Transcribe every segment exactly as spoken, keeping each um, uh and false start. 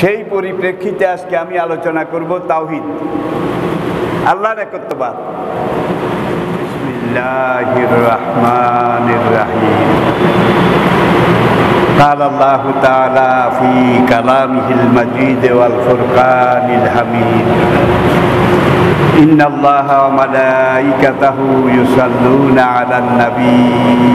সেই পরিপ্রেক্ষিতে আজকে আমি আলোচনা করব তাওহীদ, আল্লাহর একত্ববাদ। বিসমিল্লাহির রাহমানির রাহিম। قال الله تعالى في كلامه المجيد والفرقان الحميد إن الله وملائكته يصلون على النبي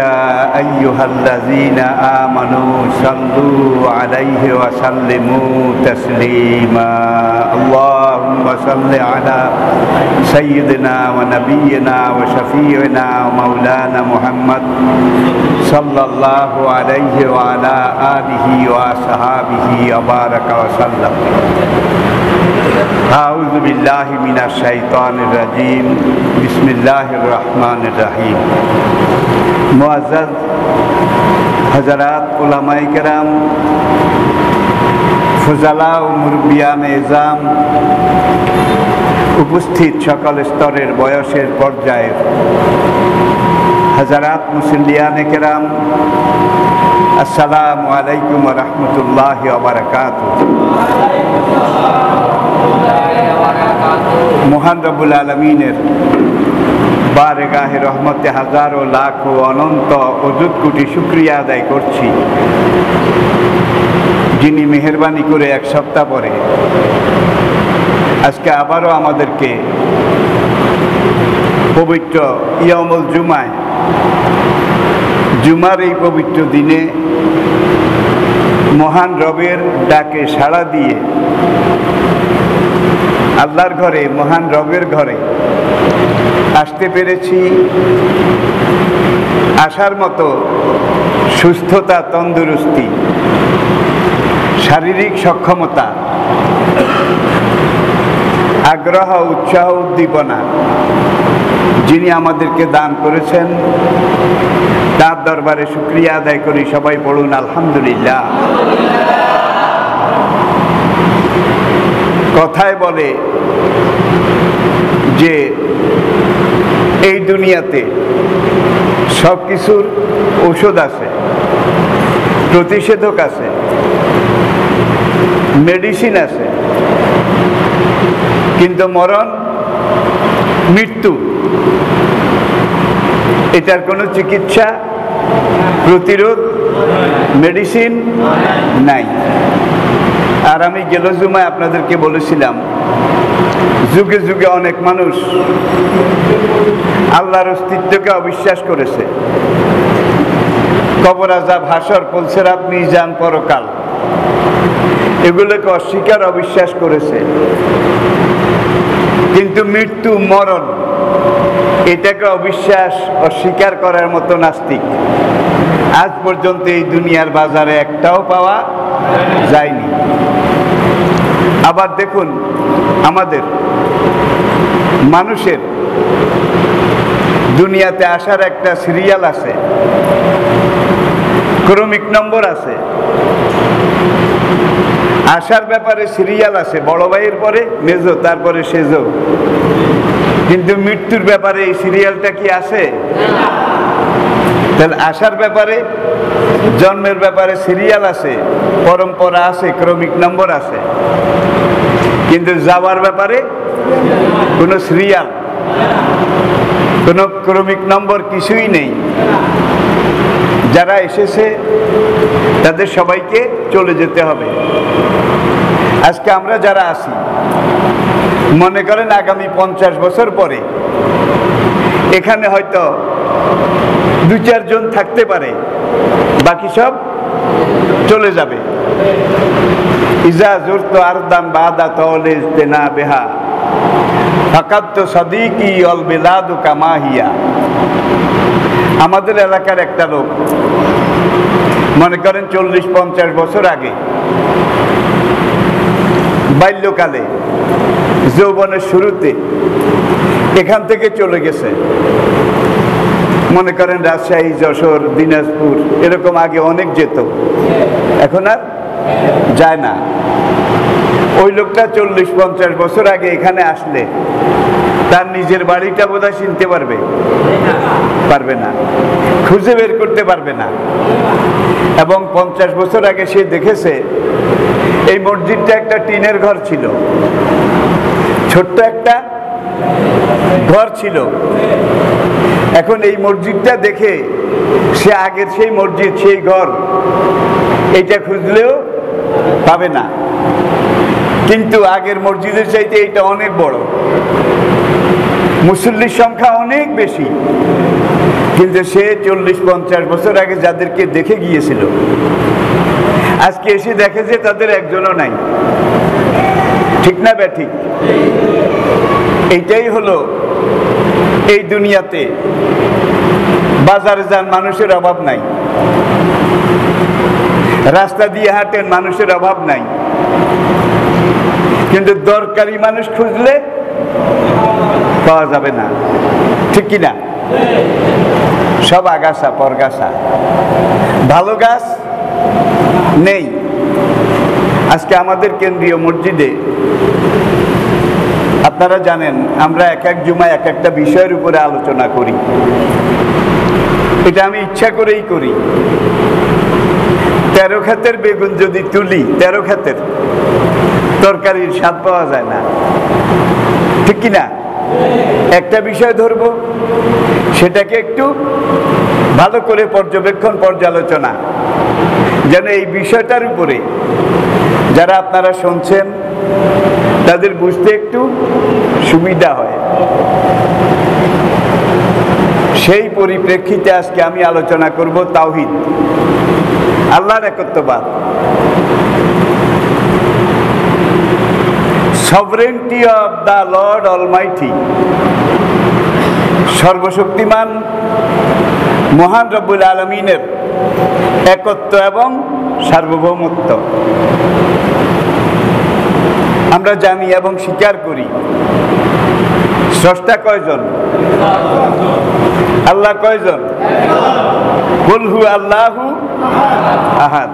يا أيها الذين آمنوا صلوا عليه وسلموا تسليما اللهم صل على سيدنا ونبينا وشفيعنا ومولانا محمد صلى الله عليه وعلى آله وصحابه وبارك وسلم أعوذ بالله من الشيطان الرجيم بسم الله الرحمن الرحيم मुअज़्ज़ज़ हज़रात उलमाए किराम फुज़ला ओ मुरब्बियाने इज़ाम उपस्थित सकल स्तरेर बयसेर पर्यायर हज़रात मुसल्लियाने किराम अस्सलामु आलैकुम व रहमतुल्लाहि व बरकातुहु। महान रब्बुल आलमीनेर बारगाहे रहमते हजारों लाखों अनंत अजुत कोटी शुक्रिया आदाय करछी जिनि मेहरबानी करे एक सप्ताह परे आजके आबारो आमादेरके पवित्र याउमुल जुमाय जुमार एई पवित्र दिने महान रबेर डाके साड़ा दिए आल्लाहर घरे महान रबेर घरे আসতে পেরেছি। আসার মতো সুস্থতা, তন্দুরুস্তি, শারীরিক সক্ষমতা, আগ্রহ, উৎসাহ, উদ্দীপনা যিনি আমাদেরকে দান করেছেন তার দরবারে শুকরিয়া আদায় করি। সবাই পড়ুন আলহামদুলিল্লাহ। কথায় বলে যে এই দুনিয়াতে সব কিছুর ঔষধ আছে, প্রতিষেধক আছে, মেডিসিন আছে, কিন্তু মরণ, মৃত্যু এটার কোনো চিকিৎসা, প্রতিরোধ, মেডিসিন নাই। আর আমি গেল জুমায় আপনাদেরকে বলেছিলাম যুগে যুগে অনেক মানুষ আল্লাহর অস্তিত্বকে অবিশ্বাস করেছে। কবর, আযাব, হাসর, পুলসেরাত, মিজান, পরকাল এগুলোকে অস্বীকার, অবিশ্বাস করেছে, কিন্তু মৃত্যু, মরণ এটাকে অবিশ্বাস, অস্বীকার করার মতো নাস্তিক আজ পর্যন্ত এই দুনিয়ার বাজারে একটাও পাওয়া যায়নি। আবার দেখুন আমাদের মানুষের দুনিয়াতে আসার একটা সিরিয়াল আছে, ক্রমিক নম্বর আছে, আসার ব্যাপারে সিরিয়াল আছে, বড় ভাইয়ের পরে মেজো, তারপরে সেজো। কিন্তু মৃত্যুর ব্যাপারে এই সিরিয়ালটা কি আছে? তাহলে আসার ব্যাপারে, জন্মের ব্যাপারে সিরিয়াল আছে, পরম্পরা আছে, ক্রমিক নম্বর আছে, কিন্তু যাওয়ার ব্যাপারে কোনো সিরিয়াল, কোনো ক্রমিক নম্বর কিছুই নেই। যারা এসেছে তাদের সবাইকে চলে যেতে হবে। আজকে আমরা যারা আছি, মনে করেন আগামী পঞ্চাশ বছর পরে এখানে হয়তো দু চারজন থাকতে পারে, বাকি সব চলে যাবে। ইজা জুরত আরদান বাদা তাওলিজ তেনা বেহা ফাকাদ তো সাদিকি আল বিলাদু কামা হিয়া। আমাদের এলাকার একটা লোক মনে করেন চল্লিশ পঞ্চাশ বছর আগে বাল্যকালে, যৌবনের শুরুতে এখান থেকে চলে গেছে। মনে করেন রাজশাহী, যশোর, দিনাজপুর এরকম আগে অনেক যেত, এখন আর যায় না। ওই লোকটা চল্লিশ পঞ্চাশ বছর আগে এখানে আসলে তার নিজের বাড়িটা বোধহয় চিনতে পারবে পারবে না, খুঁজে বের করতে পারবে না। এবং পঞ্চাশ বছর আগে সে দেখেছে এই মসজিদটা একটা টিনের ঘর ছিল, ছোট্ট একটা ঘর ছিল। এখন এই মসজিদটা দেখে সে আগের সেই মসজিদ, সেই ঘর এইটা খুঁজলেও পাবে না, কিন্তু আগের মসজিদের চাইতে এটা অনেক বড়, মুসল্লির সংখ্যা অনেক বেশি। কিন্তু সে চল্লিশ পঞ্চাশ বছর আগে যাদেরকে দেখে গিয়েছিল আজকে এসে দেখে যে তাদের একজনও নাই। ঠিক না ব্যা ঠিক? এইটাই হলো এই দুনিয়াতে। বাজারে যান, মানুষের অভাব নাই। রাস্তা দিয়ে হাঁটেন, মানুষের অভাব নাই। কিন্তু দরকারি মানুষ খুঁজলে পাওয়া যাবে না। ঠিক কিনা? সব আগাছা পরগাছা, ভালো গাছ নেই। আজকে আমাদের কেন্দ্রীয় মসজিদে আপনারা জানেন আমরা এক এক জুমায় এক একটা বিষয়ের উপরে আলোচনা করি, এটা আমি ইচ্ছা করেই করি। তেরো ক্ষেতের বেগুন যদি তুলি, তেরো ক্ষেতের তরকারির স্বাদ পাওয়া যায় না। ঠিক কিনা? একটা বিষয় ধরব, সেটাকে একটু ভালো করে পর্যবেক্ষণ পর্যালোচনা, যেন এই বিষয়টার উপরে যারা আপনারা শুনছেন তাদের বুঝতে একটু সুবিধা হয়। সেই পরিপ্রেক্ষিতে আজকে আমি আলোচনা করব তাওহীদ, আল্লাহর একত্ববাদ, sovereignty of the Lord Almighty, সর্বশক্তিমান মহান রব্বুল আলমিনের একত্ব এবং সার্বভৌমত্ব। আমরা জানি এবং স্বীকার করি স্রষ্টা কয়জন, আল্লাহ কয়জন, কুল হু আল্লাহু আহাদ,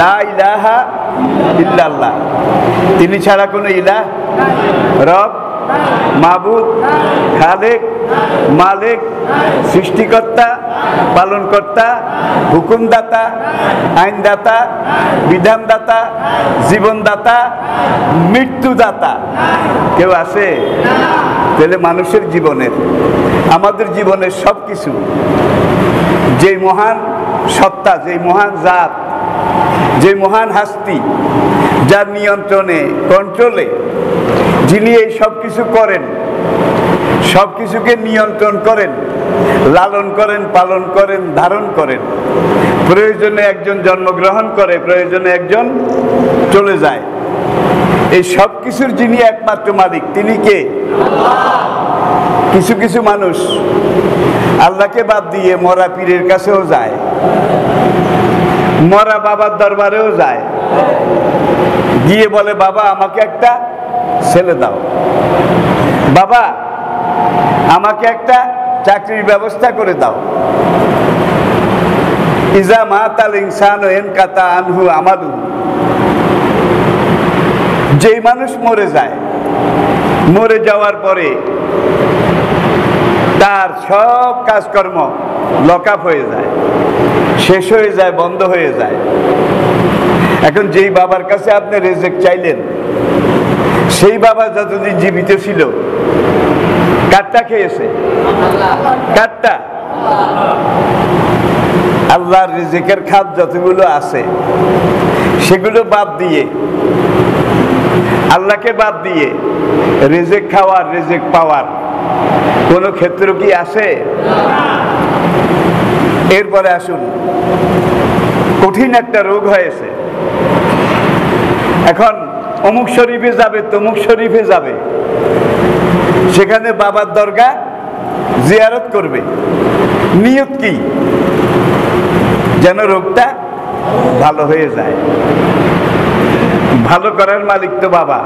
লা ইলাহা ইল্লাল্লাহ, তিনি ছাড়া কোনো ইলাহ, রব, মাবুদ, খালেক, মালিক, সৃষ্টিকর্তা, পালনকর্তা, হুকুমদাতা, আইনদাতা, বিধানদাতা, জীবনদাতা, মৃত্যুদাতা। কেউ আছে? তাহলে মানুষের জীবনের, আমাদের জীবনের সব কিছু যে মহান সত্তা, যে মহান জাত, যে মহান হাস্তি, যার নিয়ন্ত্রণে, কন্ট্রোলে, যিনি এই সব কিছু করেন, সব কিছুকে নিয়ন্ত্রণ করেন, লালন করেন, পালন করেন, ধারণ করেন। প্রয়োজনে একজন জন্মগ্রহণ করে, প্রয়োজনে একজন চলে যায়। এই সব কিছুর যিনি একমাত্র মালিক, তিনি কে? কিছু কিছু মানুষ আল্লাহকে বাদ দিয়ে মরা পীরের কাছেও যায়, মরা বাবার দরবারেও যায়, গিয়ে বলে বাবা আমাকে একটা ছেলে দাও, বাবা আমাকে একটা চাকরির ব্যবস্থা করে দাও। ইজা মাতাল ইনসানু ইনকাতা আনহু আমালু, যেই মানুষ মরে যায়, মরে যাওয়ার পরে তার সব কাজকর্ম লকআপ হয়ে যায়, শেষ হয়ে যায়, বন্ধ হয়ে যায়। এখন যেই বাবার কাছে আপনি রিজিক চাইলেন, সেই বাবা যতদিন জীবিত ছিল কাটটা খেয়েছে, কাটটা আল্লাহর রিজিকের খাত যতগুলো আছে সেগুলো বাদ দিয়ে, আল্লাহকে বাদ দিয়ে রিজিক খাওয়ার, রিজিক পাওয়ার কোনো ক্ষেত্র কি আছে? এরপরে আসুন, কঠিন একটা রোগ হয়েছে, এখন অমুক শরীফে যাবে, তমুক শরীফে যাবে, সেখানে বাবার দরগা জিয়ারত করবে। নিয়ত কি? যেন রোগটা ভালো হয়ে যায়। ভালো করার মালিক তো বাবা,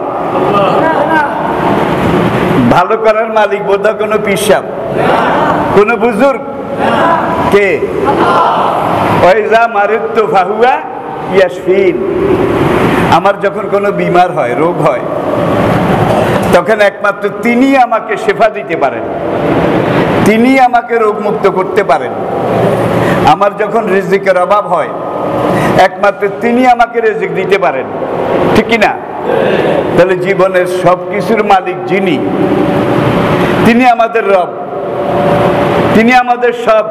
ভালো করার মালিক বোধহয় কোনো পিসাব, কোনো বুজুর্গ, কে? ওয়াইজা মারিতু ফাহুয়া ইয়াশফিন। আমার যখন কোনো বিমার হয়, রোগ হয়, তখন একমাত্র তিনি আমাকে শেফা দিতে পারেন, তিনি আমাকে রোগমুক্ত করতে পারেন। আমার যখন রিজিকের অভাব হয় একমাত্র তিনি আমাকে রিজিক দিতে পারেন, ঠিক কি না? তাহলে জীবনের সব কিছুর মালিক যিনি, তিনি আমাদের রব, তিনি আমাদের সব।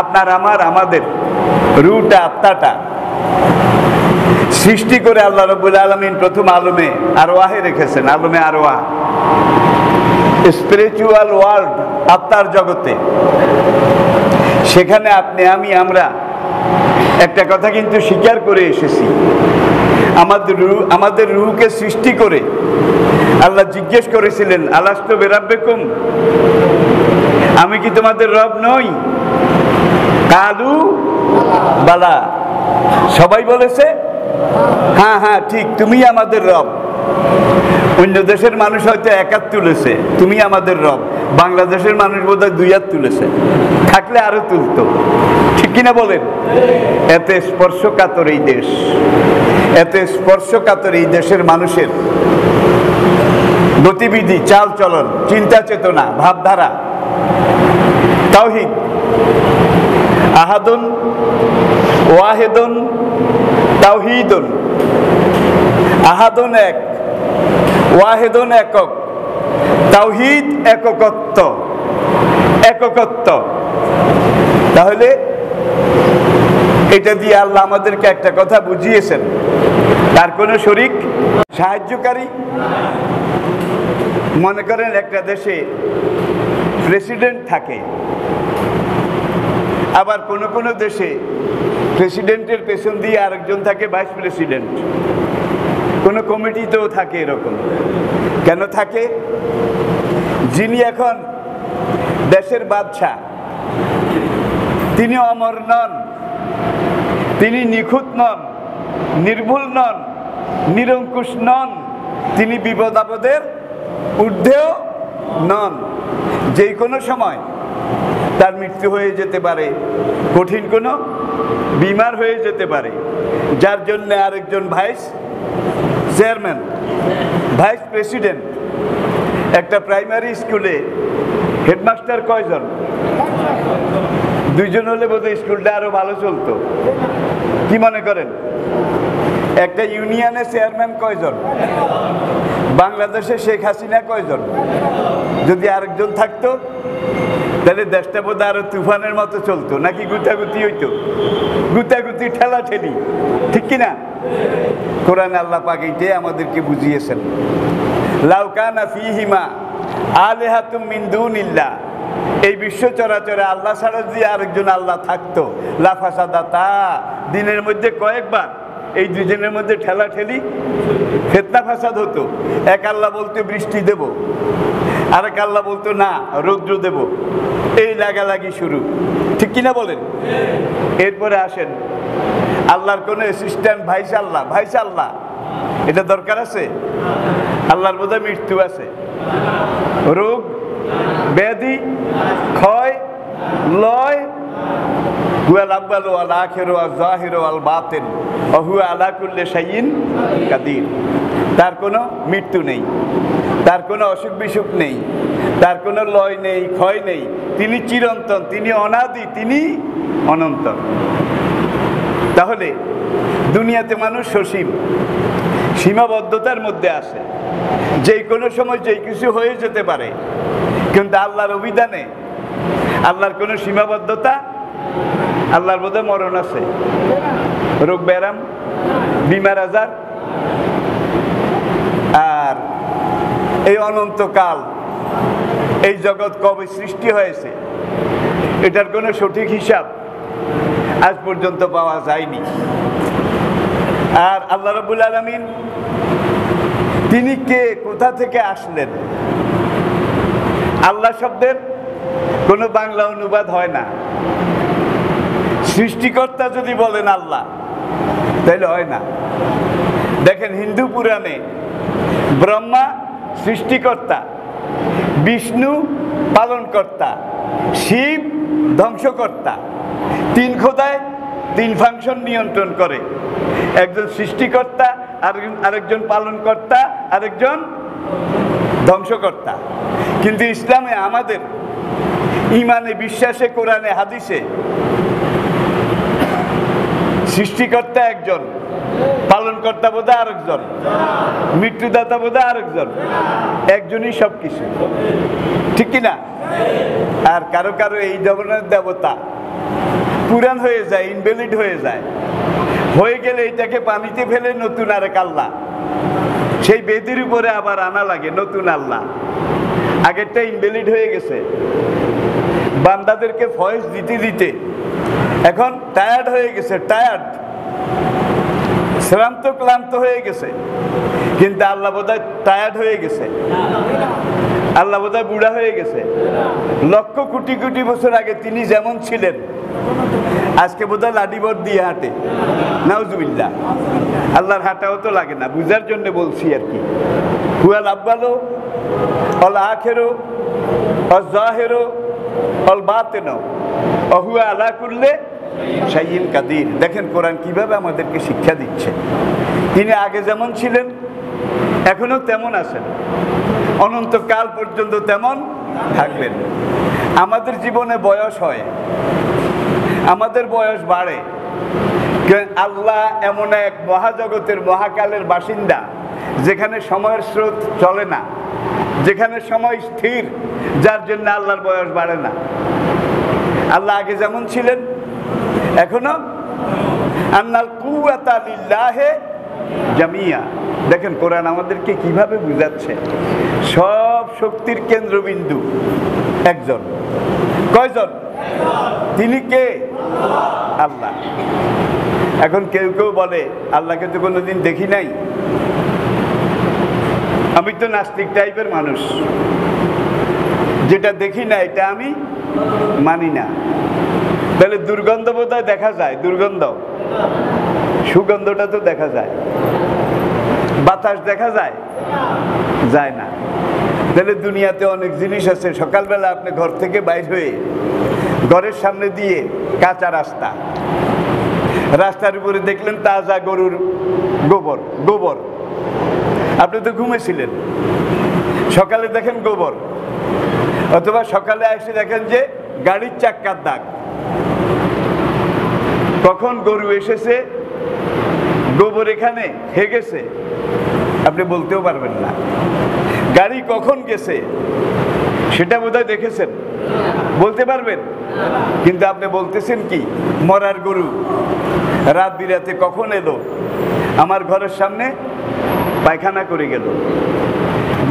আপনার আমার আমাদের রুটা আত্মাটা সৃষ্টি করে আল্লাহ রাব্বুল আলামিন প্রথম আলমে আরওয়াহে রেখেছেন, আলমে আরওয়াহ, স্পিরিচুয়াল ওয়ার্ল্ড, আত্মার জগতে। সেখানে আপনি আমি আমরা একটা কথা কিন্তু স্বীকার করে এসেছি, আমাদের রু আমাদের রুহকে সৃষ্টি করে আল্লাহ জিজ্ঞেস করেছিলেন, আলাস্তু বিরাব্বিকুম, আমি কি তোমাদের রব নই? কালু বালা, সবাই বলেছে হ্যাঁ হ্যাঁ ঠিক, তুমি আমাদের রব। অন্য দেশের মানুষ হয়তো এক হাত তুলেছে, তুমি আমাদের রব। বাংলাদেশের মানুষ বোধহয় দুই হাত তুলেছে, থাকলে আরো তুলতো, ঠিক কিনা বলেন? এত স্পর্শকাতর এই দেশ, এত স্পর্শকাতর এই দেশের মানুষের গতিবিধি, চাল চলন, চিন্তা চেতনা, ভাবধারা। তাওহীদ, আহাদুন ওয়াহিদুন তাওহীদুন, আহাদুন এক, ওয়াহিদুন একক, তাওহীদ এককত্ব, এককত্ব। তাহলে এটা দিয়ে আল্লাহ আমাদেরকে একটা কথা বুঝিয়েছেন, তার কোনো শরীক, সাহায্যকারী। মনে করেন একটা দেশে প্রেসিডেন্ট থাকে, আবার কোনো কোনো দেশে প্রেসিডেন্টের পেছন দিয়ে আরেকজন থাকে ভাইস প্রেসিডেন্ট, কোনো কমিটিতেও থাকে এরকম। কেন থাকে? যিনি এখন দেশের বাদশাহ তিনি অমর নন, তিনি নিখুঁত নন, নির্ভুল নন, নিরঙ্কুশ নন, তিনি বিপদ আপদের ঊর্ধ্বেও নন। যে কোনো সময় তার মৃত্যু হয়ে যেতে পারে, কঠিন কোনো বিমার হয়ে যেতে পারে, যার জন্যে আরেকজন ভাইস চেয়ারম্যান, ভাইস প্রেসিডেন্ট। একটা প্রাইমারি স্কুলে হেডমাস্টার কয়জন? দুইজন হলে বোধহয় স্কুলটা আরও ভালো চলতো, কি মনে করেন? একটা ইউনিয়নে চেয়ারম্যান কয়জন? বাংলাদেশে শেখ হাসিনা কয়জন? যদি আরেকজন থাকতো তাহলে দেশটা বোধ আরো তুফানের মতো চলতো, নাকি গুতাগুতি হইতো, গুতাগুতি ঠেলা ঠেলি, ঠিক কিনা? কোরআন আল্লাহ পাক এইটাই আমাদেরকে বুঝিয়েছেন, লাউ কানা ফিহিমা আলিহাতুম মিন দুনিল্লাহ, এই বিশ্ব চরাচরে আল্লাহ ছাড়া যদি আরেকজন আল্লাহ থাকতো, লাফাসাদা, তা দিনের মধ্যে কয়েকবার এই দুজনের মধ্যে ঠেলা ঠেলি, ফেতনা ফাসাদ হতো। এক আল্লাহ বলতো বৃষ্টি দেব, আরেক আল্লাহ বলতো না রৌদ্র দেব, এই লাগালাগি শুরু, ঠিক কিনা বলেন? এরপরে আসেন আল্লাহর কোনো অ্যাসিস্ট্যান্ট ভাইস আল্লাহ, ভাইস আল্লাহ, এটা দরকার আছে? আল্লাহর বোধহয় মৃত্যু আছে, রোগ ব্যাধি, ক্ষয় লয়, হুয়াল আউয়াল ওয়াল আখির ওয়াল যাহির ওয়াল বাতিন ওয়া হুয়া আলা কুল্লি শাইইন কাদির। তার কোনো মৃত্যু নেই, তার কোনো অসুখ বিসুখ নেই, তার কোনো লয় নেই, ক্ষয় নেই, তিনি চিরন্তন, তিনি অনাদি, তিনি অনন্ত। তাহলে দুনিয়াতে মানুষ সসীম, সীমাবদ্ধতার মধ্যে আছে, যে কোনো সময় যে কিছু হয়ে যেতে পারে, কিন্তু আল্লাহর অভিধানে আল্লাহর কোনো সীমাবদ্ধতা, আল্লাহর বোধহয় মরণ আছে, রোগ ব্যারাম, বিমার আজার, আর এই অনন্তকাল, এই জগৎ কবে সৃষ্টি হয়েছে এটার কোনো সঠিক হিসাব আজ পর্যন্ত পাওয়া যায়নি। আর আল্লাহ রাব্বুল আলামিন তিনি কে, কোথা থেকে আসলেন, আল্লাহ শব্দের কোনো বাংলা অনুবাদ হয় না। সৃষ্টিকর্তা যদি বলেন আল্লাহ, তাহলে হয় না। দেখেন হিন্দু পুরাণে ব্রহ্মা সৃষ্টিকর্তা, বিষ্ণু পালনকর্তা, শিব ধ্বংসকর্তা, তিন খোদায় তিন ফাংশন নিয়ন্ত্রণ করে, একজন সৃষ্টিকর্তা, আরেকজন পালনকর্তা, আরেকজন ধ্বংসকর্তা। কিন্তু ইসলামে আমাদের ইমানে বিশ্বাসে কোরআনে হাদিসে সৃষ্টিকর্তা একজন, পালনকর্তা বোধহয় আরেকজন, মৃত্যুদাতা বোধহয় আরেকজন, একজনই সব কিছু, ঠিক কিনা? আর কারো কারো এই ধরনের দেবতা পুরান হয়ে যায়, ইনভ্যালিড হয়ে যায়, হয়ে গেলে এটাকে পানিতে ফেলে নতুন আরেক আল্লাহ, সেই বেদির উপরে আবার আনা লাগে নতুন আল্লাহ। আগেরটা ইনভ্যালিড হয়ে গেছে, বান্দাদেরকে ফয়েজ দিতে দিতে এখন টায়ার্ড হয়ে গেছে, টায়ার্ড শ্রান্ত ক্লান্ত হয়ে গেছে। কিন্তু আল্লাহ বোধহয় টায়ার্ড হয়ে গেছে, আল্লাহ বোধহয় বুড়া হয়ে গেছে। লক্ষ কোটি কোটি বছর আগে তিনি যেমন ছিলেন, আজকে বোধহয় লাডিবর দিয়ে হাঁটে, নাউজুবিল্লাহ। আল্লাহর হাঁটাও তো লাগে না, বুঝার জন্য বলছি আর কি। হুয়াল আব্বালো অল আখেরো অল জাহেরো অল বাতেনো অহুয়া আলা করলে শাইইন কাদির। দেখেন কোরআন কিভাবে আমাদেরকে শিক্ষা দিচ্ছে। তিনি আগে যেমন ছিলেন এখনো তেমন আছেন, অনন্তকাল পর্যন্ত তেমন থাকবেন। আমাদের জীবনে বয়স হয়, আমাদের বয়স বাড়ে, আল্লাহ এমন এক মহাজগতের মহাকালের বাসিন্দা যেখানে সময়ের স্রোত চলে না, যেখানে সময় স্থির, যার জন্য আল্লাহর বয়স বাড়ে না। আল্লাহ আগে যেমন ছিলেন এখনো। আল্লাহ কুওয়াতা লিল্লাহি জামিয়া। দেখেন কোরআন আমাদেরকে কিভাবে বুঝাচ্ছে। সব শক্তির কেন্দ্রবিন্দু একজন। কয়জন? তিনি কে? আল্লাহ। এখন কেউ কেউ বলে আল্লাহকে তো কোনোদিন দেখি নাই, আমি তো নাস্তিক টাইপের মানুষ, যেটা দেখি না এটা আমি মানি না। তাহলে দুর্গন্ধ বোধহয় দেখা যায়, দুর্গন্ধ, সুগন্ধটা তো দেখা যায়, বাতাস দেখা যায়, যায় না। তাহলে দুনিয়াতে অনেক জিনিস আছে, সকালবেলা আপনি ঘর থেকে বাইর হয়ে ঘরের সামনে দিয়ে কাঁচা রাস্তা, রাস্তার উপরে দেখলেন তাজা গরুর গোবর, গোবর আপনি তো ঘুমেছিলেন, সকালে দেখেন গোবর, অথবা সকালে এসে দেখেন যে গাড়ির চাক্কার দাগ। কখন গরু এসেছে, গোবর এখানে হেগেছে আপনি বলতেও পারবেন না। গাড়ি কখন গেছে সেটা বোধহয় দেখেছেন, বলতে পারবেন, কিন্তু আপনি বলতেছেন কি মরার গরু রাত বিরাতে কখন এলো, আমার ঘরের সামনে পায়খানা করে গেল,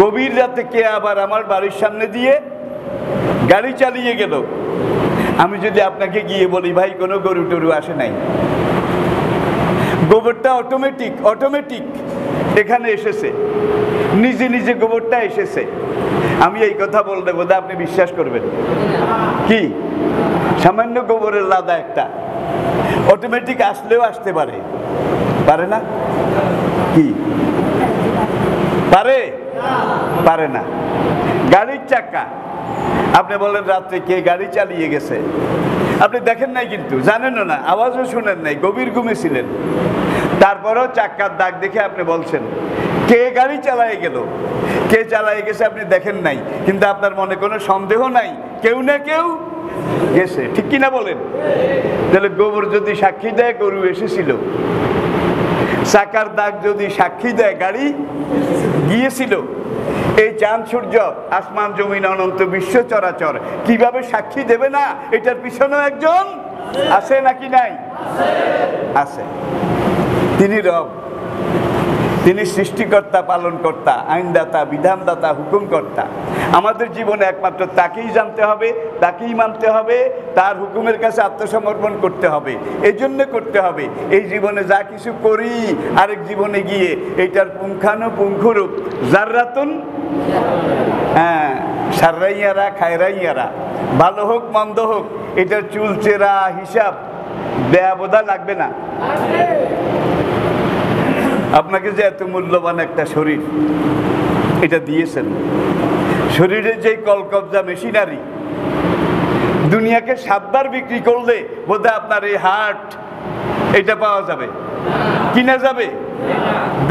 গভীর রাতে কে আবার আমার বাড়ির সামনে দিয়ে গাড়ি চালিয়ে গেল। আমি যদি আপনাকে গিয়ে বলি ভাই কোনো গরু টরু আসে নাই, গোবরটা অটোমেটিক অটোমেটিক এখানে এসেছে, নিজে নিজে গোবরটা এসেছে, আমি এই কথা বললে বোধহয় আপনি বিশ্বাস করবেন। কি সামান্য গোবরের লাদা একটা অটোমেটিক আসলেও আসতে পারে, পারে না? কি পারে? পারে না। গাড়ির চাকা আপনি বলেন রাত্রে কে গাড়ি চালিয়ে গেছে, আপনি দেখেন নাই কিন্তু জানেনও না, আওয়াজও শুনেন নাই, গভীর ঘুমে ছিলেন, তারপরেও চাকার দাগ দেখে আপনি বলছেন কে গাড়ি চালায় গেল, কে চালায় গেছে আপনি দেখেন নাই, কিন্তু আপনার মনে কোনো সন্দেহ নাই কেউ না কেউ গেছে, ঠিক কিনা বলেন? তাহলে গোবর যদি সাক্ষী দেয় গরু এসেছিল, চাকার দাগ যদি সাক্ষী দেয় গাড়ি গিয়েছিল, এই চাঁদ সূর্য আসমান জমিন অনন্ত বিশ্ব চরাচর কিভাবে সাক্ষী দেবে না এটার পিছনেও একজন আছে নাকি নাই? আছে। তিনি রব, তিনি সৃষ্টিকর্তা, পালনকর্তা, আইনদাতা, বিধানদাতা, হুকুমকর্তা। আমাদের জীবনে একমাত্র তাকেই জানতে হবে, তাকেই মানতে হবে, তার হুকুমের কাছে আত্মসমর্পণ করতে হবে। এই জন্য করতে হবে, এই জীবনে যা কিছু করি আরেক জীবনে গিয়ে এইটার পুঙ্খানুপুঙ্খরূপ জাররাতুন, হ্যাঁ, সাররাইয়ারা খায়রাইয়ারা, ভালো হোক মন্দ হোক এটার চুলচেরা হিসাব দেয়া বোধা লাগবে না। আপনাকে যে এত মূল্যবান একটা শরীর এটা দিয়েছেন, শরীরের যে কলকবজা মেশিনারি দুনিয়াকে সাতবার বিক্রি করলে বোধহয় আপনার এই হার্ট এটা পাওয়া যাবে। কিনা যাবে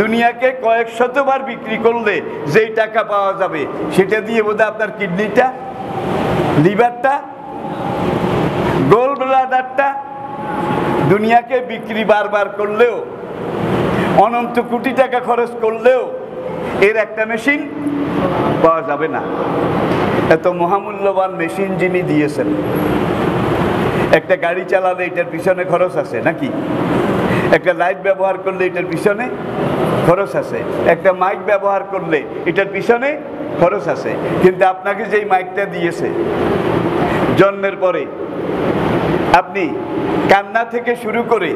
দুনিয়াকে কয়েক শতবার বিক্রি করলে যেই টাকা পাওয়া যাবে সেটা দিয়ে বোধহয় আপনার কিডনিটা লিভারটা গোল ব্লাডারটা দুনিয়াকে বিক্রি বারবার করলেও অনন্ত কোটি টাকা খরচ করলেও এর একটা মেশিন পাওয়া যাবে না। এত মহামূল্যবান মেশিন যিনি দিয়েছেন, একটা গাড়ি চালালে এটার পিছনে খরচ আছে নাকি, একটা লাইট ব্যবহার করলে এটার পিছনে খরচ আছে, একটা মাইক ব্যবহার করলে এটার পিছনে খরচ আছে, কিন্তু আপনাকে যেই মাইকটা দিয়েছে জন্মের পরে আপনি কান্না থেকে শুরু করে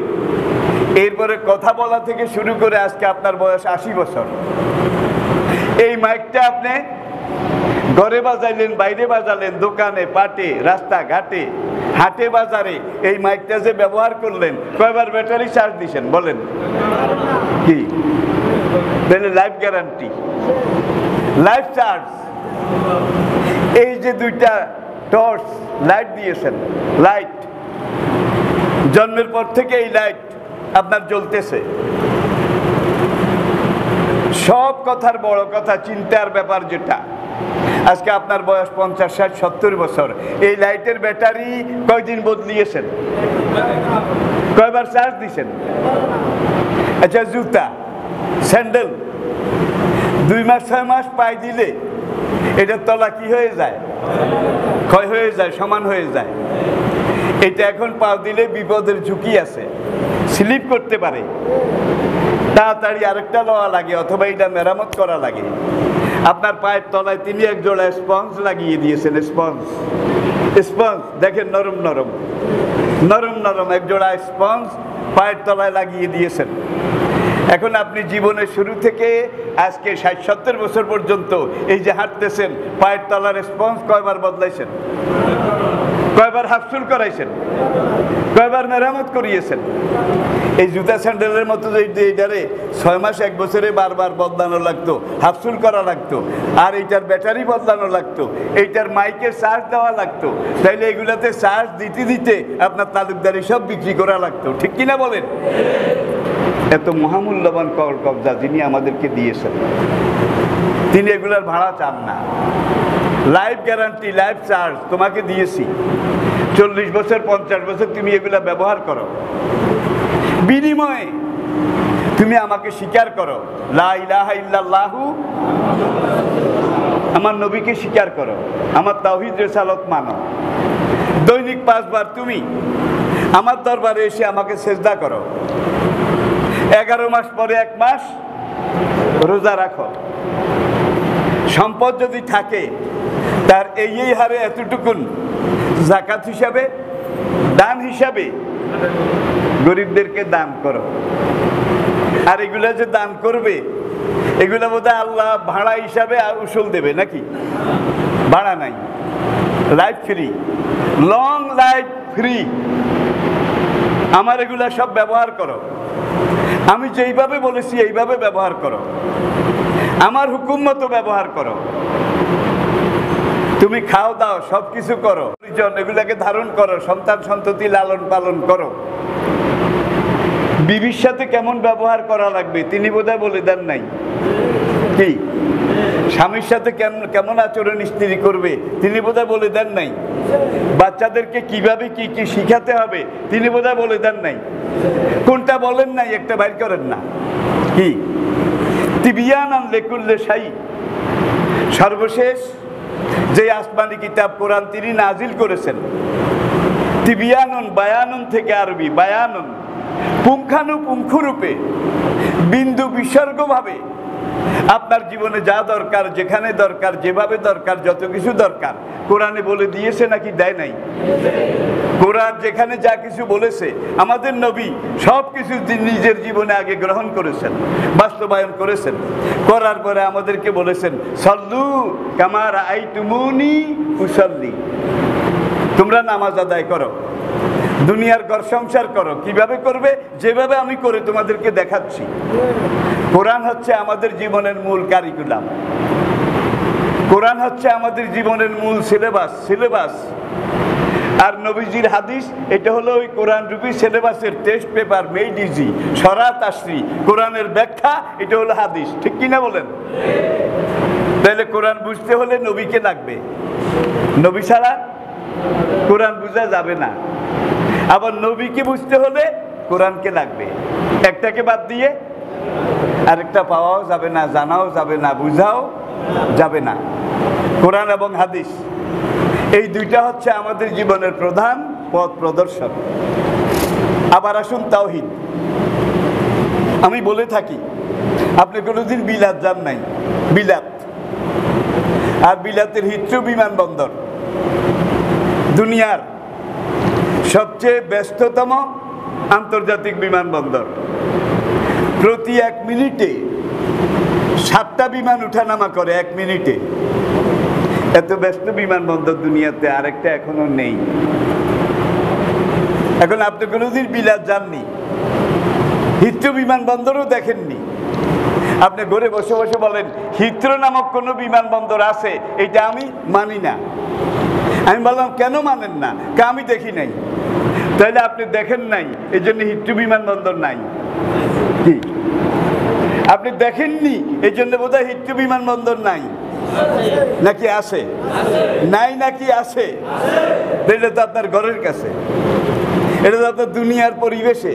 এরপরে কথা বলা থেকে শুরু করে আজকে আপনার বয়স আশি বছর, এই মাইকটা আপনি ঘরে বাজাইলেন, বাইরে বাজালেন, দোকানে পাটে রাস্তাঘাটে হাটে বাজারে এই মাইকটা যে ব্যবহার করলেন কয়বার ব্যাটারি চার্জ দিয়েছেন বলেন? কি তাহলে লাইফ গ্যারান্টি, লাইফ চার্জ, এই যে দুইটা টর্চ লাইট দিয়েছেন, লাইট জন্মের পর থেকে এই লাইট আপনার জ্বলতেছে। সব কথার বড় কথা চিন্তার ব্যাপার যেটা, আজকে আপনার বয়স পঞ্চাশ ষাট সত্তর বছর, এই লাইটের ব্যাটারি কয়দিন বদলিয়েছেন, কয়বার চার্জ দিয়েছেন? আচ্ছা জুতা স্যান্ডেল দুই মাস ছয় মাস পায়ে দিলে এটার তলা কি হয়ে যায়, ক্ষয় হয়ে যায়, সমান হয়ে যায়। এটা এখন পা দিলে বিপদের ঝুঁকি আছে, স্লিপ করতে পারে, তাড়াতাড়ি আরেকটা লওয়া লাগে অথবা এটা মেরামত করা লাগে। আপনার পায়ের তলায় তিনি এক জোড়া স্পঞ্জ লাগিয়ে দিয়েছেন, স্পঞ্জ স্পঞ্জ দেখেন নরম নরম নরম নরম এক জোড়া স্পঞ্জ পায়ের তলায় লাগিয়ে দিয়েছেন। এখন আপনি জীবনের শুরু থেকে আজকে ষাট সত্তর বছর পর্যন্ত এই যে হাঁটতেছেন পায়ের তলার স্পঞ্জ কয়বার বদলাইছেন, কয়বার হাফসুল করাইছেন, কয়বার মেরামত করিয়েছেন? এই জুতা স্যান্ডেলের মতো যে এটারে ছয় মাস এক বছরে বারবার বদলানো লাগতো, হাফসুল করা লাগতো, আর এইটার ব্যাটারি বদলানো লাগতো, এইটার মাইকে চার্জ দেওয়া লাগতো, তাইলে এগুলাতে চার্জ দিতে দিতে আপনার তালুকদারি সব বিক্রি করা লাগতো, ঠিক কিনা বলেন? এত মহামূল্যবান কল কবজা যিনি আমাদেরকে দিয়েছেন তিনি এগুলার ভাড়া চান না। লাইফ গ্যারান্টি, লাইফ চার্জ তোমাকে দিয়েছি, চল্লিশ বছর পঞ্চাশ বছর তুমি এগুলা ব্যবহার করো, বিনিময়ে তুমি আমাকে স্বীকার করো, লা ইলাহা ইল্লাল্লাহু আমার নবীকে স্বীকার করো, আমার তাওহীদ রিসালাত মানো, দৈনিক পাঁচবার তুমি আমার দরবারে এসে আমাকে সেজদা করো, এগারো মাস পরে এক মাস রোজা রাখো, সম্পদ যদি থাকে তার এই এই হারে এতটুকুন জাকাত হিসাবে দান হিসাবে গরিবদেরকে দান করো। আর এগুলো যে দান করবে এগুলো বোধহয় আল্লাহ ভাড়া হিসাবে উসুল দেবে নাকি? ভাড়া নাই, life free, long life free, আমার এগুলা সব ব্যবহার করো, আমি যেইভাবে বলেছি এইভাবে ব্যবহার করো, আমার হুকুম মতো ব্যবহার করো, তুমি খাও দাও সব কিছু করো, এগুলাকে ধারণ করো, সন্তান সন্ততি লালন পালন করো। বিবির সাথে কেমন ব্যবহার করা লাগবে তিনি বোধহয় বলে দেন নাই, কি স্বামীর সাথে কেমন কেমন আচরণ স্ত্রী করবে তিনি বোধহয় বলে দেন নাই, বাচ্চাদেরকে কিভাবে কি কি শিখাতে হবে তিনি বোধহয় বলে দেন নাই, কোনটা বলেন নাই একটা বাইর করেন না, কি তিবিয়ান লেকুল্লে সাই সর্বশেষ যে আসমানি কিতাব কোরআন তিনি নাজিল করেছেন, তিবিয়ানুন বায়ানুন থেকে আরবি বায়ানুন পুঙ্খানুপুঙ্খরূপে বিন্দু বিসর্গভাবে আপনার জীবনে যা দরকার যেখানে দরকার যেভাবে দরকার যত কিছু দরকার কোরআনে বলে দিয়েছে নাকি দেয় নাই? কোরআন যেখানে যা কিছু বলেছে আমাদের নবী সব কিছু নিজের জীবনে আগে গ্রহণ করেছেন, বাস্তবায়ন করেছেন, করার পরে আমাদেরকে বলেছেন সল্লু কামা রাআইতুমুনি উসল্লি তোমরা নামাজ আদায় করো, দুনিয়ার ঘর সংসার করো, কিভাবে করবে যেভাবে আমি করে তোমাদেরকে দেখাচ্ছি। কোরআন হচ্ছে আমাদের জীবনের মূল কারিকুলাম, কোরআন হচ্ছে আমাদের জীবনের মূল সিলেবাস, সিলেবাস और नबीजीर हादिस एटा हलो ओई कुरान रूपी सिलेबासेर टेस्ट पेपर मेड इजी सरा तासरी कुरानेर व्याख्या एटा हलो हादिस ठीक किना बोलेन ताहले कुरान बुझते हले नबीके लागबे नबी छाड़ा कुरान बुझा जाबे ना आबार नबीके बुझते हले कुरानके लागबे एकटाके बाद दिए আরেকটা পাওয়াও যাবে না জানাও যাবে না বুঝাও যাবে না কোরআন এবং হাদিস এই দুইটা হচ্ছে আমাদের জীবনের প্রধান পথ প্রদর্শক আবার আসুন তাওহীদ আমি বলে থাকি আপনি কোনোদিন বিলাত যান নাই বিলাত আর বিলাতের হিথ্রো বিমানবন্দর দুনিয়ার সবচেয়ে ব্যস্ততম আন্তর্জাতিক বিমানবন্দর प्रति एक मिनिटे सातटा विमान उठानामा करे एक मिनिटे एत व्यस्त विमानबंदर दुनियाते आरेकटा एखोनो नेई एखोन आपनि कोनोदिन বিলাত যাননি হিথ্রো বিমানবন্দরও দেখেননি আপনি ঘরে বসে বসে বলেন হিথ্রো নামক কোনো বিমানবন্দর আছে এটা আমি মানি না আমি বললাম কেন মানেন না কা আমি দেখি নাই তাহলে আপনি দেখেন নাই এজন্য হিথ্রো বিমানবন্দর নাই আপনি দেখেননি এইজন্য বোধহয় হিথ্রো বিমানবন্দর নাই নাকি আছে নাই নাকি আছে এটা তো আপনার ঘরের কাছে এটা তো আপনার দুনিয়ার পরিবেশে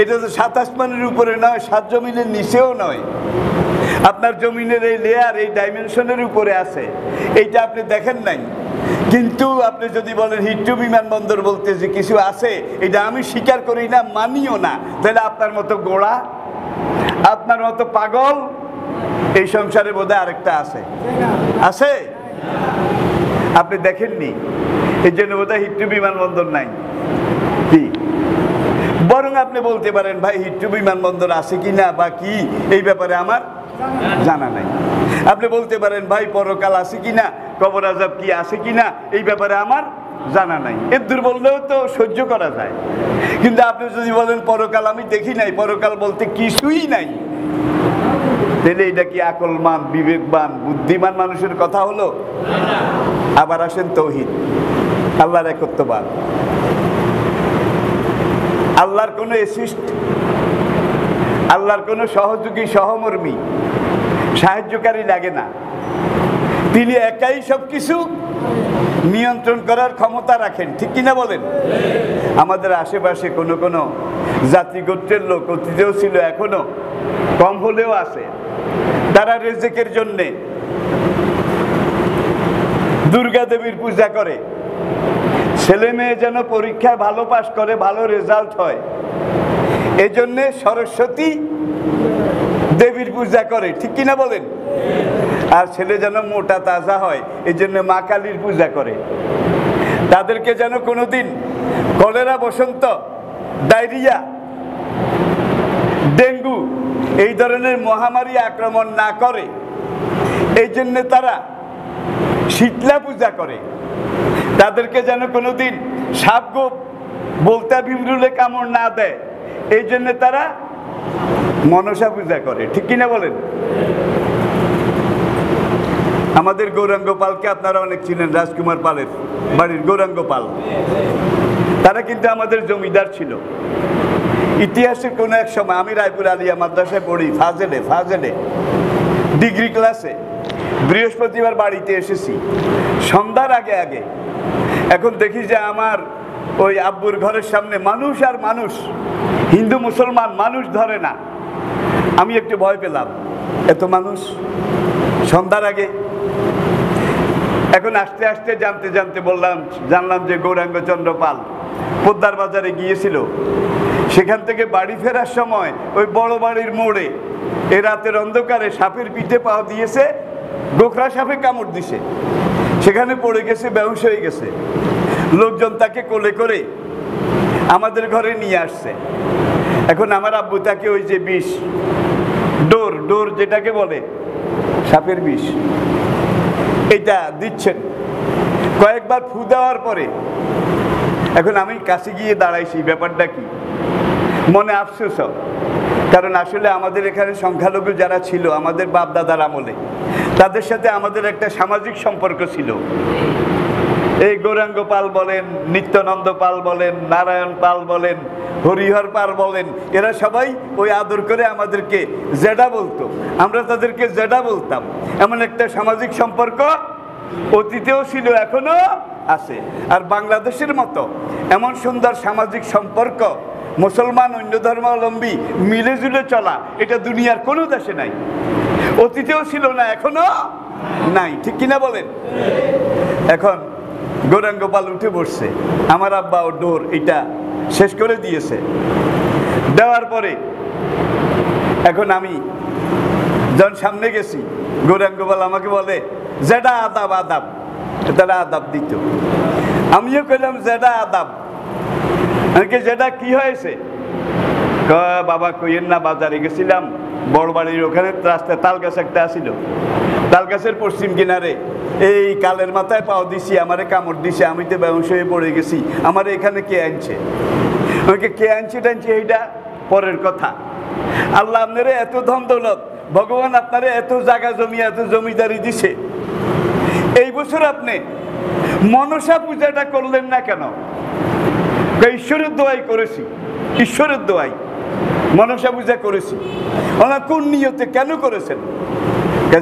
এটা তো সাত আসমানের উপরে নয় সাত জমিনের নিচেও নয় আপনার জমিনের এই লেয়ার এই ডাইমেনশনের উপরে আছে এইটা আপনি দেখেন নাই কিন্তু আপনি যদি বলেন হিথ্রো বিমানবন্দর বলতে যে কিছু আছে এটা আমি স্বীকার করি না মানিও না তাহলে আপনার মতো গোড়া আপনার মতো পাগল এই সংসারে বোধহয় আরেকটা আছে আছে আপনি দেখেননি এই জন্য বোধহয় হিথ্রো বিমানবন্দর নাই কি বরং আপনি বলতে পারেন ভাই হিথ্রো বিমানবন্দর আছে কি না বা কি এই ব্যাপারে আমার জানা নাই আপনি বলতে পারেন ভাই পরকাল আছে কি না কবর আযাব কি আছে কি না এই ব্যাপারে আমার জানা নাই এর দুর্বলও তো সহ্য করা যায় কিন্তু আপনি যদি বলেন পরকাল আমি দেখি নাই পরকাল বলতে কিছুই নাই তাহলে এটা কি আকলমান বিবেকবান বুদ্ধিমান মানুষের কথা হলো না আবার আসেন তাওহীদ আল্লাহর একত্ববাদ আল্লাহর কোনো অ্যাসিস্ট আল্লাহর কোনো সহযোগী সহমর্মী সাহায্যকারী লাগে না তিনি একাই সবকিছু নিয়ন্ত্রণ করার ক্ষমতা রাখেন ঠিক কিনা বলেন আমাদের আশেপাশে কোনো কোনো জাতিগোত্রের লোক অতীতেও ছিল এখনো কম হলেও আছে তারা রিজিকের জন্য দুর্গা দেবীর পূজা করে ছেলে মেয়ে যেন পরীক্ষায় ভালো পাস করে ভালো রেজাল্ট হয় এজন্য সরস্বতী দেবীর পূজা করে ঠিক কিনা বলেন আর ছেলে যেন মোটা তাজা হয় এই জন্য মা কালীর পূজা করে তাদেরকে যেন কোনোদিন কলেরা বসন্ত ডায়রিয়া ডেঙ্গু এই ধরনের মহামারী আক্রমণ না করে এই জন্য তারা শীতলা পূজা করে তাদেরকে যেন কোনোদিন সাপগোপ বলতা ভিমরুলে কামড় না দেয় এই জন্য তারা মনসা পূজা করে ঠিক কিনা বলেন আমাদের গৌরাঙ্গ পালকে আপনারা অনেক চিনেন রাজকুমার পালের বাড়ির গৌরাঙ্গ পাল তারা কিন্তু আমাদের জমিদার ছিল ইতিহাসের কোনো এক সময় আমি রায়পুর আলিয়া মাদ্রাসায় পড়ি ফাজেলে ফাজেলে ডিগ্রি ক্লাসে বৃহস্পতিবার বাড়িতে এসেছি সন্ধ্যার আগে আগে এখন দেখি যে আমার ওই আব্বুর ঘরের সামনে মানুষ আর মানুষ হিন্দু মুসলমান মানুষ ধরে না আমি একটু ভয় পেলাম এত মানুষ সন্ধ্যার আগে এখন আস্তে আস্তে জানতে জানতে বললাম জানলাম যে গৌরাঙ্গচন্দ্র পাল পোদ্দার বাজারে গিয়েছিল সেখান থেকে বাড়ি ফেরার সময় ওই বড় বাড়ির মোড়ে এ রাতের অন্ধকারে সাপের পিঠে পা দিয়েছে গোখরা সাপে কামড় দিছে সেখানে পড়ে গেছে বেহুশ হয়ে গেছে লোকজন তাকে কোলে করে আমাদের ঘরে নিয়ে আসছে এখন আমার আব্বু তাকে ওই যে বিষ ডোর ডোর যেটাকে বলে সাপের বিষ এটা দিচ্ছেন কয়েকবার ফু দেওয়ার পরে এখন আমি কাছে গিয়ে দাঁড়াইছি ব্যাপারটা কি মনে আফসোস কারণ আসলে আমাদের এখানে সংখ্যালঘু যারা ছিল আমাদের বাপ দাদার আমলে তাদের সাথে আমাদের একটা সামাজিক সম্পর্ক ছিল এই গৌরাঙ্গ পাল বলেন, নিত্যানন্দ পাল বলেন, নারায়ণ পাল বলেন, হরিহর পাল বলেন, এরা সবাই ওই আদর করে আমাদেরকে জেডা বলতো, আমরা তাদেরকে জেডা বলতাম। এমন একটা সামাজিক সম্পর্ক অতীতেও ছিল, এখনো আছে। আর বাংলাদেশের মতো এমন সুন্দর সামাজিক সম্পর্ক মুসলমান অন্য ধর্মাবলম্বী মিলে জুলে চলা, এটা দুনিয়ার কোনো দেশে নাই, অতীতেও ছিল না, এখনো নাই। ঠিক কিনা বলেন? এখন গৌরাঙ্গ পাল উঠে বসছে, আমার আব্বা ও ডোর এটা শেষ করে দিয়েছে। দেওয়ার পরে এখন আমি যখন সামনে গেছি, গৌরাঙ্গ পাল আমাকে বলে জেডা আদাব আদাব, তারা আদাব দিত। আমিও কইলাম জেডা আদাব, আমাকে জেডা কি হয়েছে? বাবা কইয়েন না, বাজারে গেছিলাম, বড় বাড়ির ওখানে রাস্তায় তাল গাছ একটা আসিল, তাল গাছের পশ্চিম কিনারে এই কালের মাথায় পাও দিছি, আমারে কামড় দিছে, আমি তো বেহুঁশ হয়ে পড়ে গেছি। আমার এখানে কে আনছে? আমাকে কে আনছে টানছে এইটা পরের কথা। আল্লাহ আপনারে এত ধন দৌলত, ভগবান আপনারে এত জায়গা জমি, এত জমিদারি দিছে, এই বছর আপনি মনসা পূজাটা করলেন না কেন? ঈশ্বরের দোয়াই করেছি, ঈশ্বরের দোয়াই মনসা পূজা করেছি। ওনার কোন নিয়তে কেন করেছেন?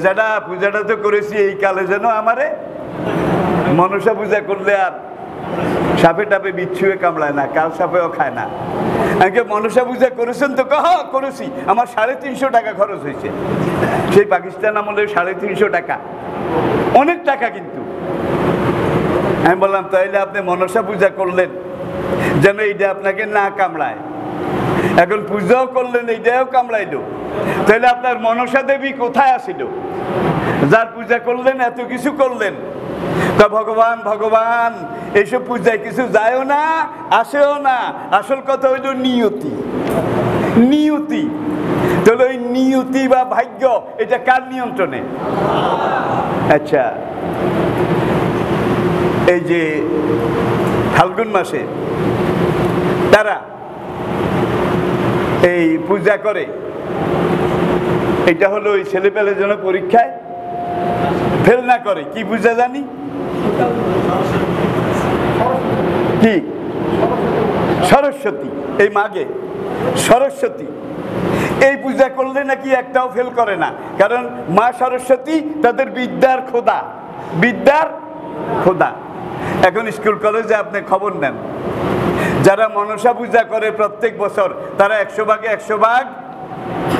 যেটা পূজাটা তো করেছি এই কালে, যেন আমারে মনসা পূজা করলে আর সাপে টাপে বিচ্ছুয়ে কামড়ায় না, কাল সাপেও খায় না। আমাকে মনসা পূজা করেছেন তো? কহ করেছি, আমার সাড়ে তিনশো টাকা খরচ হয়েছে, সেই পাকিস্তান আমলে সাড়ে তিনশো টাকা অনেক টাকা। কিন্তু আমি বললাম তাইলে আপনি মনসা পূজা করলেন যেন এইটা আপনাকে না কামড়ায়, এখন পূজাও করলেন এইটাও কামড়াইল, তাহলে আপনার মনসা দেবী কোথায় আসিল যার পূজা করলেন, এত কিছু করলেন? তা ভগবান ভগবান এইসব পূজায় কিছু যায়ও না, আসেও না। আসল কথা হইল নিয়তি, নিয়তি। তাহলে ওই নিয়তি বা ভাগ্য এটা কার নিয়ন্ত্রণে? আচ্ছা, এই যে ফাল্গুন মাসে তারা এই পূজা করে, এটা হলো ওই ছেলেপেলের জন্য পরীক্ষায় ফেল না করে। কি পূজা জানি? কি? সরস্বতী। এই মাঘে সরস্বতী, এই পূজা করলে নাকি একটাও ফেল করে না, কারণ মা সরস্বতী তাদের বিদ্যার খোদা, বিদ্যার খোদা। এখন স্কুল কলেজে আপনি খবর নেন, যারা মনসা পূজা করে প্রত্যেক বছর তারা একশো ভাগে একশো ভাগ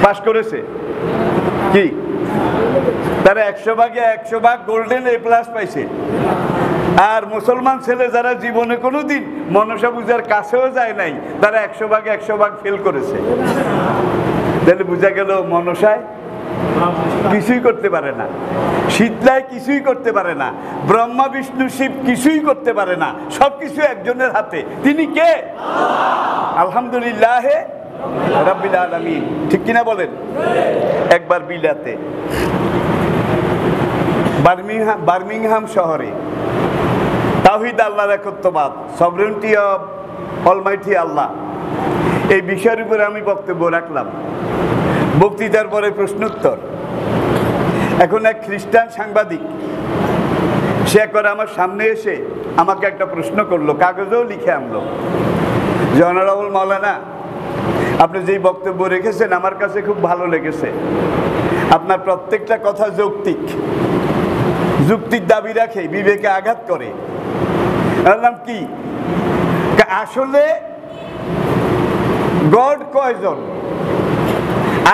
পাশ করেছে। কি? তারা একশো ভাগে একশো ভাগ গোল্ডেন এ প্লাস পাইছে। আর মুসলমান ছেলে যারা জীবনে কোনো দিন মনসা পূজার কাছেও যায় নাই, তারা একশো ভাগে একশো ভাগ ফেল করেছে। তাহলে বোঝা গেল মনসায় কিছুই করতে পারে না, শীতলায় কিছুই করতে পারে না, ব্রহ্মা বিষ্ণু শিব কিছুই করতে পারে না, সব কিছু একজনের হাতে। তিনি কে? আলহামদুলিল্লাহ রাব্বিল আলামিন। ঠিক কিনা বলেন? একবার বিলাতে, বার্মিংহাম বার্মিংহাম শহরে তাওহীদ, আল্লাহর একত্ববাদ, সভরেনটি অফ অলমাইটি আল্লাহ, এই বিষয়ের উপরে আমি বক্তব্য রাখলাম। বক্তৃতার পরে প্রশ্নোত্তর। এখন এক খ্রিস্টান সাংবাদিক সে একবার আমার সামনে এসে আমাকে একটা প্রশ্ন করলো, কাগজেও লিখে আনলো, জনারবুল মাওলানা আপনি যেই বক্তব্য রেখেছেন আমার কাছে খুব ভালো লেগেছে, আপনার প্রত্যেকটা কথা যৌক্তিক, যুক্তির দাবি রাখে, বিবেকে আঘাত করে। বললাম কি? আসলে গড কয়জন?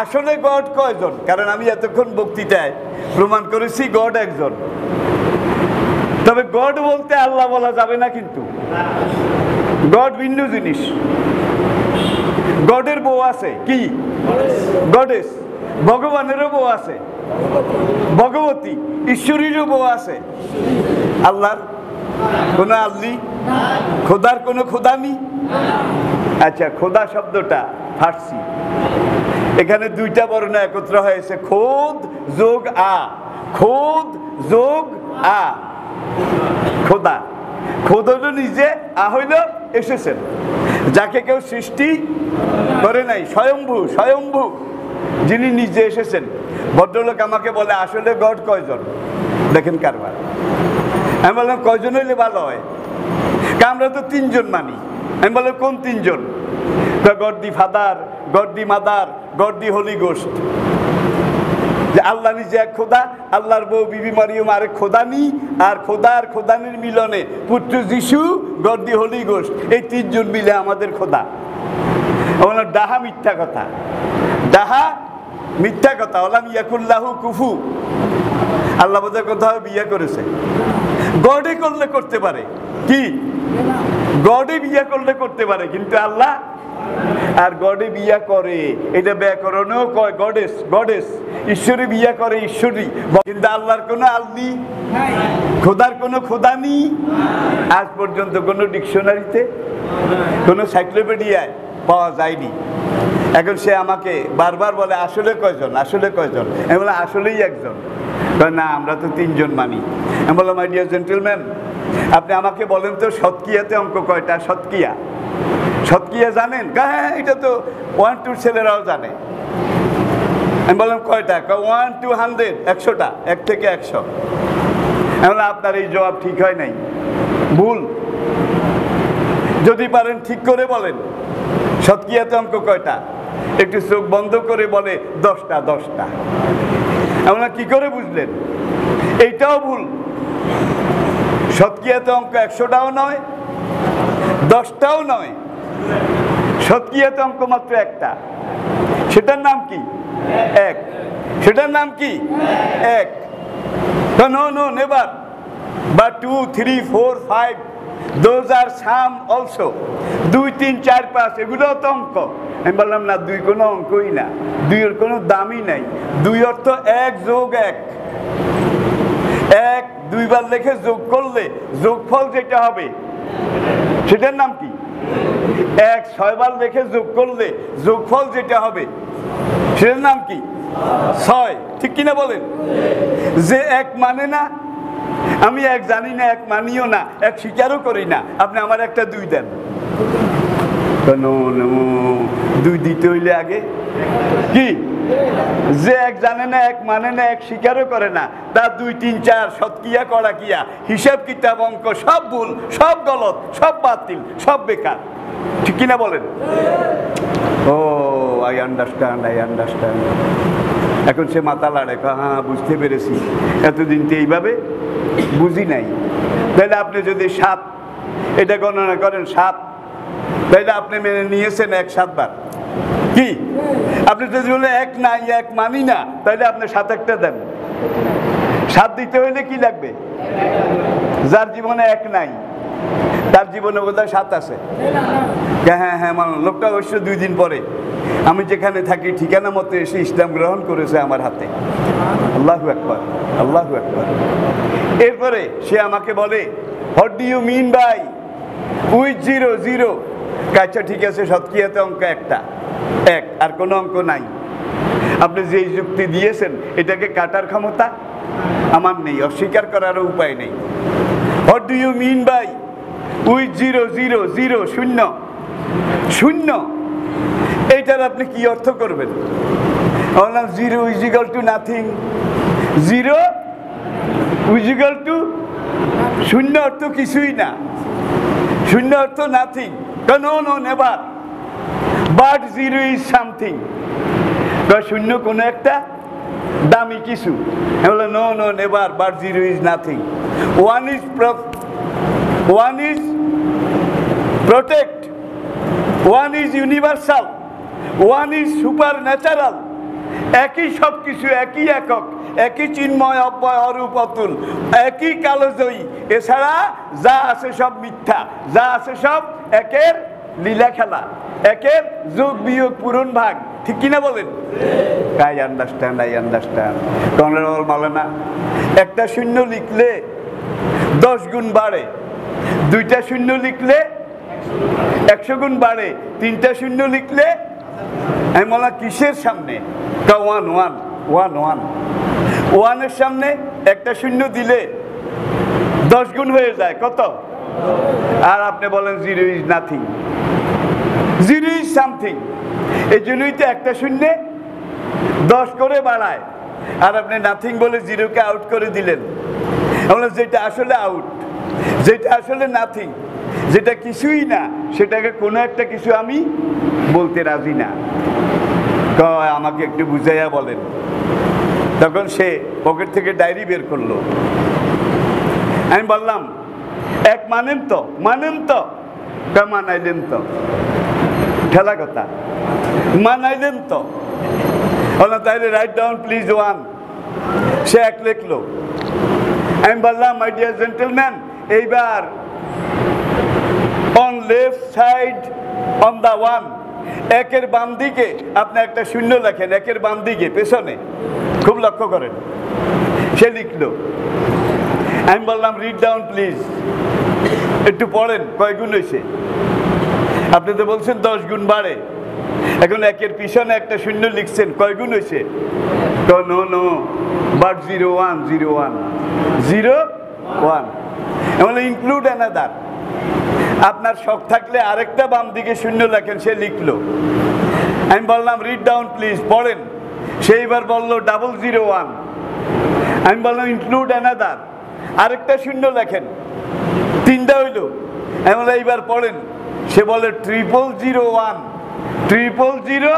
আসলে গড কয়জন? কারণ আমি এতক্ষণ বক্তৃতায় প্রমাণ করেছি গড একজন। তবে গড বলতে আল্লাহ বলা যাবে না, কিন্তু গড ভিন্ন জিনিস। গডের বউ আছে, কি গডেস, ভগবানেরও বউ আছে ভগবতী, ঈশ্বরীরও বউ আছে। আল্লাহর কোনো আল্লি, খোদার কোনো খোদানি। আচ্ছা, খোদা শব্দটা ফার্সি, এখানে দুইটা বর্ণ একত্র হয়েছে, খোদ যোগ আ, খোদ যোগ আ, খোদা। খোদ হইল নিজে, আ হইল এসেছেন, যাকে কেউ সৃষ্টি করে নাই, স্বয়ম্ভু, স্বয়ম্ভু, যিনি নিজে এসেছেন। ভদ্রলোক আমাকে বলে আসলে গড কয়জন? देखें कारबार আমি বললাম কয়জন হইলে ভালো হয় কা আমরা তো তিনজন মানি আমি বললাম কোন তিনজন তা God the father God the mother God the Holi ghost যে আল্লাহ নিজে এক খোদা আল্লাহর বউ বিবি মারিয়ম আরেক খোদানি আর খোদার খোদানির মিলনে পুত্র যিশু গড দি হোলি গোস্ট এই তিনজন মিলে আমাদের খোদা বললাম ডাহা মিথ্যা কথা ডাহা মিথ্যা কথা বললাম ইয়াকুল্লাহু কুফু আল্লাহ বোধহয় কোথাও বিয়ে করেছে গডে করলে করতে পারে কি গডে বিয়ে করলে করতে পারে কিন্তু আল্লাহ আর গডে বিয়ে করে এটা ব্যাকরণেও কয় গডেস গডেস ঈশ্বরী বিয়ে করে ঈশ্বরী কিন্তু আল্লাহর কোনো আল্লি নাই খোদার কোনো খোদানি আজ পর্যন্ত কোনো ডিকশনারিতে কোনো সাইক্লোপিডিয়ায় পাওয়া যায়নি এখন সে আমাকে বারবার বলে আসলে কয়জন আসলে কয়জন আমি বললাম আসলেই একজন না আমরা তো তিনজন মানি আমি বললাম মাই ডিয়ার জেন্টলম্যান আপনি আমাকে বলেন তো শতকিয়াতে অঙ্ক কয়টা শতকিয়া শতকিয়া জানেন হ্যাঁ এটা তো ওয়ান টু ছেলেরাও জানে আমি বললাম কয়টা ওয়ান টু হান্ড্রেড একশোটা এক থেকে একশো আমি বললাম আপনার এই জবাব ঠিক হয় নাই ভুল যদি পারেন ঠিক করে বলেন শতকিয়াতে অঙ্ক কয়টা একটু চোখ বন্ধ করে বলে দশটা দশটা আমরা কি করে বুঝলেন এইটাও ভুল শতকিয়াতে অঙ্ক একশোটাও নয় দশটাও নয় শতকিয়াতে অঙ্ক মাত্র একটা সেটার নাম কি এক সেটার নাম কি এক নো নো নেভার বা two three four five those are some also দুই তিন চার পাঁচ এগুলোও তো অঙ্ক আমি বললাম না দুই কোনো অঙ্কই না দুইয়ের কোনো দামই নাই দুই অর্থ এক যোগ এক এক দুইবার লেখে যোগ করলে যোগফল যেটা হবে সেটার নাম কি এক ছয়বার লেখে যোগ করলে যোগফল যেটা হবে সেটার নাম কি ছয় ঠিক কিনা বলেন যে এক মানে না আমি এক জানি না এক মানিও না এক স্বীকারও করি না আপনি আমার একটা দুই দেন দুই দিতে হইলে আগে কি যে এক জানে না এক মানে না এক স্বীকারও করে না তার দুই তিন চার সৎকিয়া করা কিয়া হিসাব কিতাব অঙ্ক সব ভুল সব গলত সব বাতিল সব বেকার ঠিক কিনা বলেন ও আই আন্ডারস্ট্যান্ড আই আন্ডারস্ট্যান্ড এখন সে মাথা লাড়ে হ্যাঁ বুঝতে পেরেছি এতদিন তো এইভাবে বুঝি নাই তাহলে আপনি যদি সাত এটা গণনা করেন সাত তাইলে আপনি মেনে নিয়েছেন এক সাতবার কি আপনি যদি বলেন এক নাই এক মানি না তাইলে আপনি সাত একটা দেন সাত দিতে হইলে কি লাগবে যার জীবনে এক নাই তার জীবনে বোধহয় সাত আছে হ্যাঁ হ্যাঁ মানুষ লোকটা অবশ্য দুই দিন পরে আমি যেখানে থাকি ঠিকানা মতো এসে ইসলাম গ্রহণ করেছে আমার হাতে আল্লাহু আকবার আল্লাহু আকবার এরপরে সে আমাকে বলে what do you mean by with zero zero আচ্ছা ঠিক আছে শতকিয়াতে অঙ্ক একটা এক আর কোনো অঙ্ক নাই আপনি যেই যুক্তি দিয়েছেন এটাকে কাটার ক্ষমতা আমার নেই অস্বীকার করারও উপায় নেই what do you mean by with zero zero zero শূন্য শূন্য এইটার আপনি কি অর্থ করবেন বললাম zero is equal to nothing zero is equal to শূন্য অর্থ কিছুই না শূন্য অর্থ nothing no no never but zero is something শূন্য কোনো একটা দামি কিছু বললাম no no never but zero is nothing one is one is protect one is universal one is supernatural একই সব কিছু একই একক একই চিন্ময় অব্যয় অরূপ অতুল একই কালোজয়ী এছাড়া যা আছে সব মিথ্যা যা আছে সব একের লীলা খেলা একের যোগ বিয়োগ পূরণ ভাগ ঠিক কিনা বলেন আই আন্ডারস্ট্যান্ড আই আন্ডারস্ট্যান্ড কনরেল মালানা একটা শূন্য লিখলে দশ গুণ বাড়ে দুইটা শূন্য লিখলে একশো গুণ বাড়ে তিনটা শূন্য লিখলে আমি বললাম কিসের সামনে তা ওয়ান ওয়ান ওয়ান ওয়ান ওয়ানের সামনে একটা শূন্য দিলে দশ গুণ হয়ে যায় কত আর আপনি বলেন zero is nothing zero is something এই জন্যই তো একটা শূন্যে দশ করে বাড়ায় আর আপনি নাথিং বলে জিরোকে আউট করে দিলেন আমরা যেটা আসলে আউট, যেটা আসলে নাথিং, যেটা কিছুই না, সেটাকে কোনো একটা কিছু আমি বলতে রাজি না, কয় আমাকে একটু বুঝাইয়া বলেন। তখন সে পকেট থেকে ডায়েরি বের করলো। আমি বললাম, এক মানেন তো, মানেন তো, মানাইলেন তো, ঠেলা কথা, মানাইলেন তো। তাহলে রাইট ডাউন প্লিজ ওয়ান। সে এক লিখলো। আমি বললাম, মাই ডিয়ার জেন্টেলম্যান, এইবার on left side on the one, একের বাম দিকে আপনি একটা শূন্য লেখেন, একের বাম দিকে পেছনে, খুব লক্ষ্য করেন। সে লিখলো। আমি বললাম, রিড ডাউন প্লিজ, একটু পড়েন, কয় গুণ হয়েছে। আপনি তো বলছেন দশ গুণ বাড়ে, এখন একের পিছনে একটা শূন্য লিখছেন, কয় গুণ হয়েছে? তো no no but zero one, zero one, zero one. এমন ইনক্লুড অ্যানাদার, আপনার শখ থাকলে আরেকটা বাম দিকে শূন্য লেখেন। সে লিখলো। আমি বললাম, রিড ডাউন প্লিজ, পড়েন। সেইবার বললো ডাবল জিরো ওয়ান। আমি বললাম, ইনক্লুড অ্যানাদার, আরেকটা শূন্য লেখেন, তিনটা হইল। আমি বললাম, এইবার পড়েন। সে বলে triple zero one, triple zero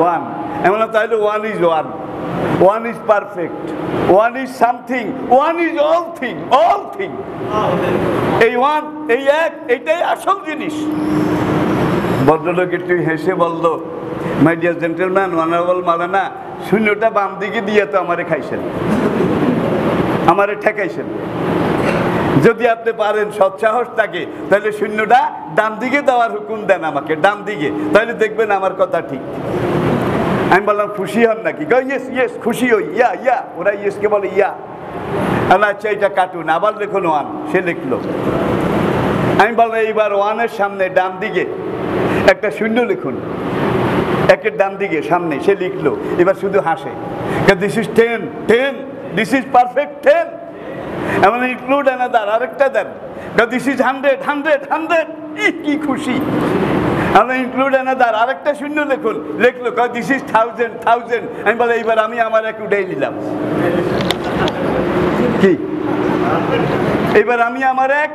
one. আমি বললাম, তাহলে one is one, one is perfect, one is something, one is all thing, all thing. এই ওয়ান, এই এক, এইটাই আসল জিনিস। ভদ্রলোক একটু হেসে বলল, মাই ডিয়ার জেন্টেলম্যান, অনারেবল মালানা, শূন্যটা বাম দিকে দিয়ে তো আমারে খাইছেন, আমারে ঠেকাইছেন। যদি আপনি পারেন, সৎসাহস থাকে, তাহলে শূন্যটা ডান দিকে দেওয়ার হুকুম দেন আমাকে, ডান দিকে, তাহলে দেখবেন আমার কথা ঠিক। আমি বললাম, খুশি হন নাকি? ইয়েস ইয়েস, খুশি হই, ইয়া ইয়া। ওরা ইয়েসকে বলে ইয়া। আল্লাহ, আচ্ছা এটা কাটুন, আবার লেখুন ওয়ান। সে লিখলো। আমি বললাম, এইবার ওয়ানের সামনে ডান দিকে একটা শূন্য লিখুন, একের ডান দিকে সামনে। সে লিখলো। এবার শুধু হাসে, this is ten, ten, this is perfect ten. এমন ইনক্লুড অ্যানাদার, আরেকটা then, this is hundred, hundred, hundred. কি খুশি! আমরা ইনক্লুড অ্যানাদার, আরেকটা শূন্য লিখুন। লিখলো, দিস ইজ থাউজেন্ড, থাউজেন্ড। আমি বলে, এইবার আমি আমার এক উডাই নিলাম। কি? এইবার আমি আমার এক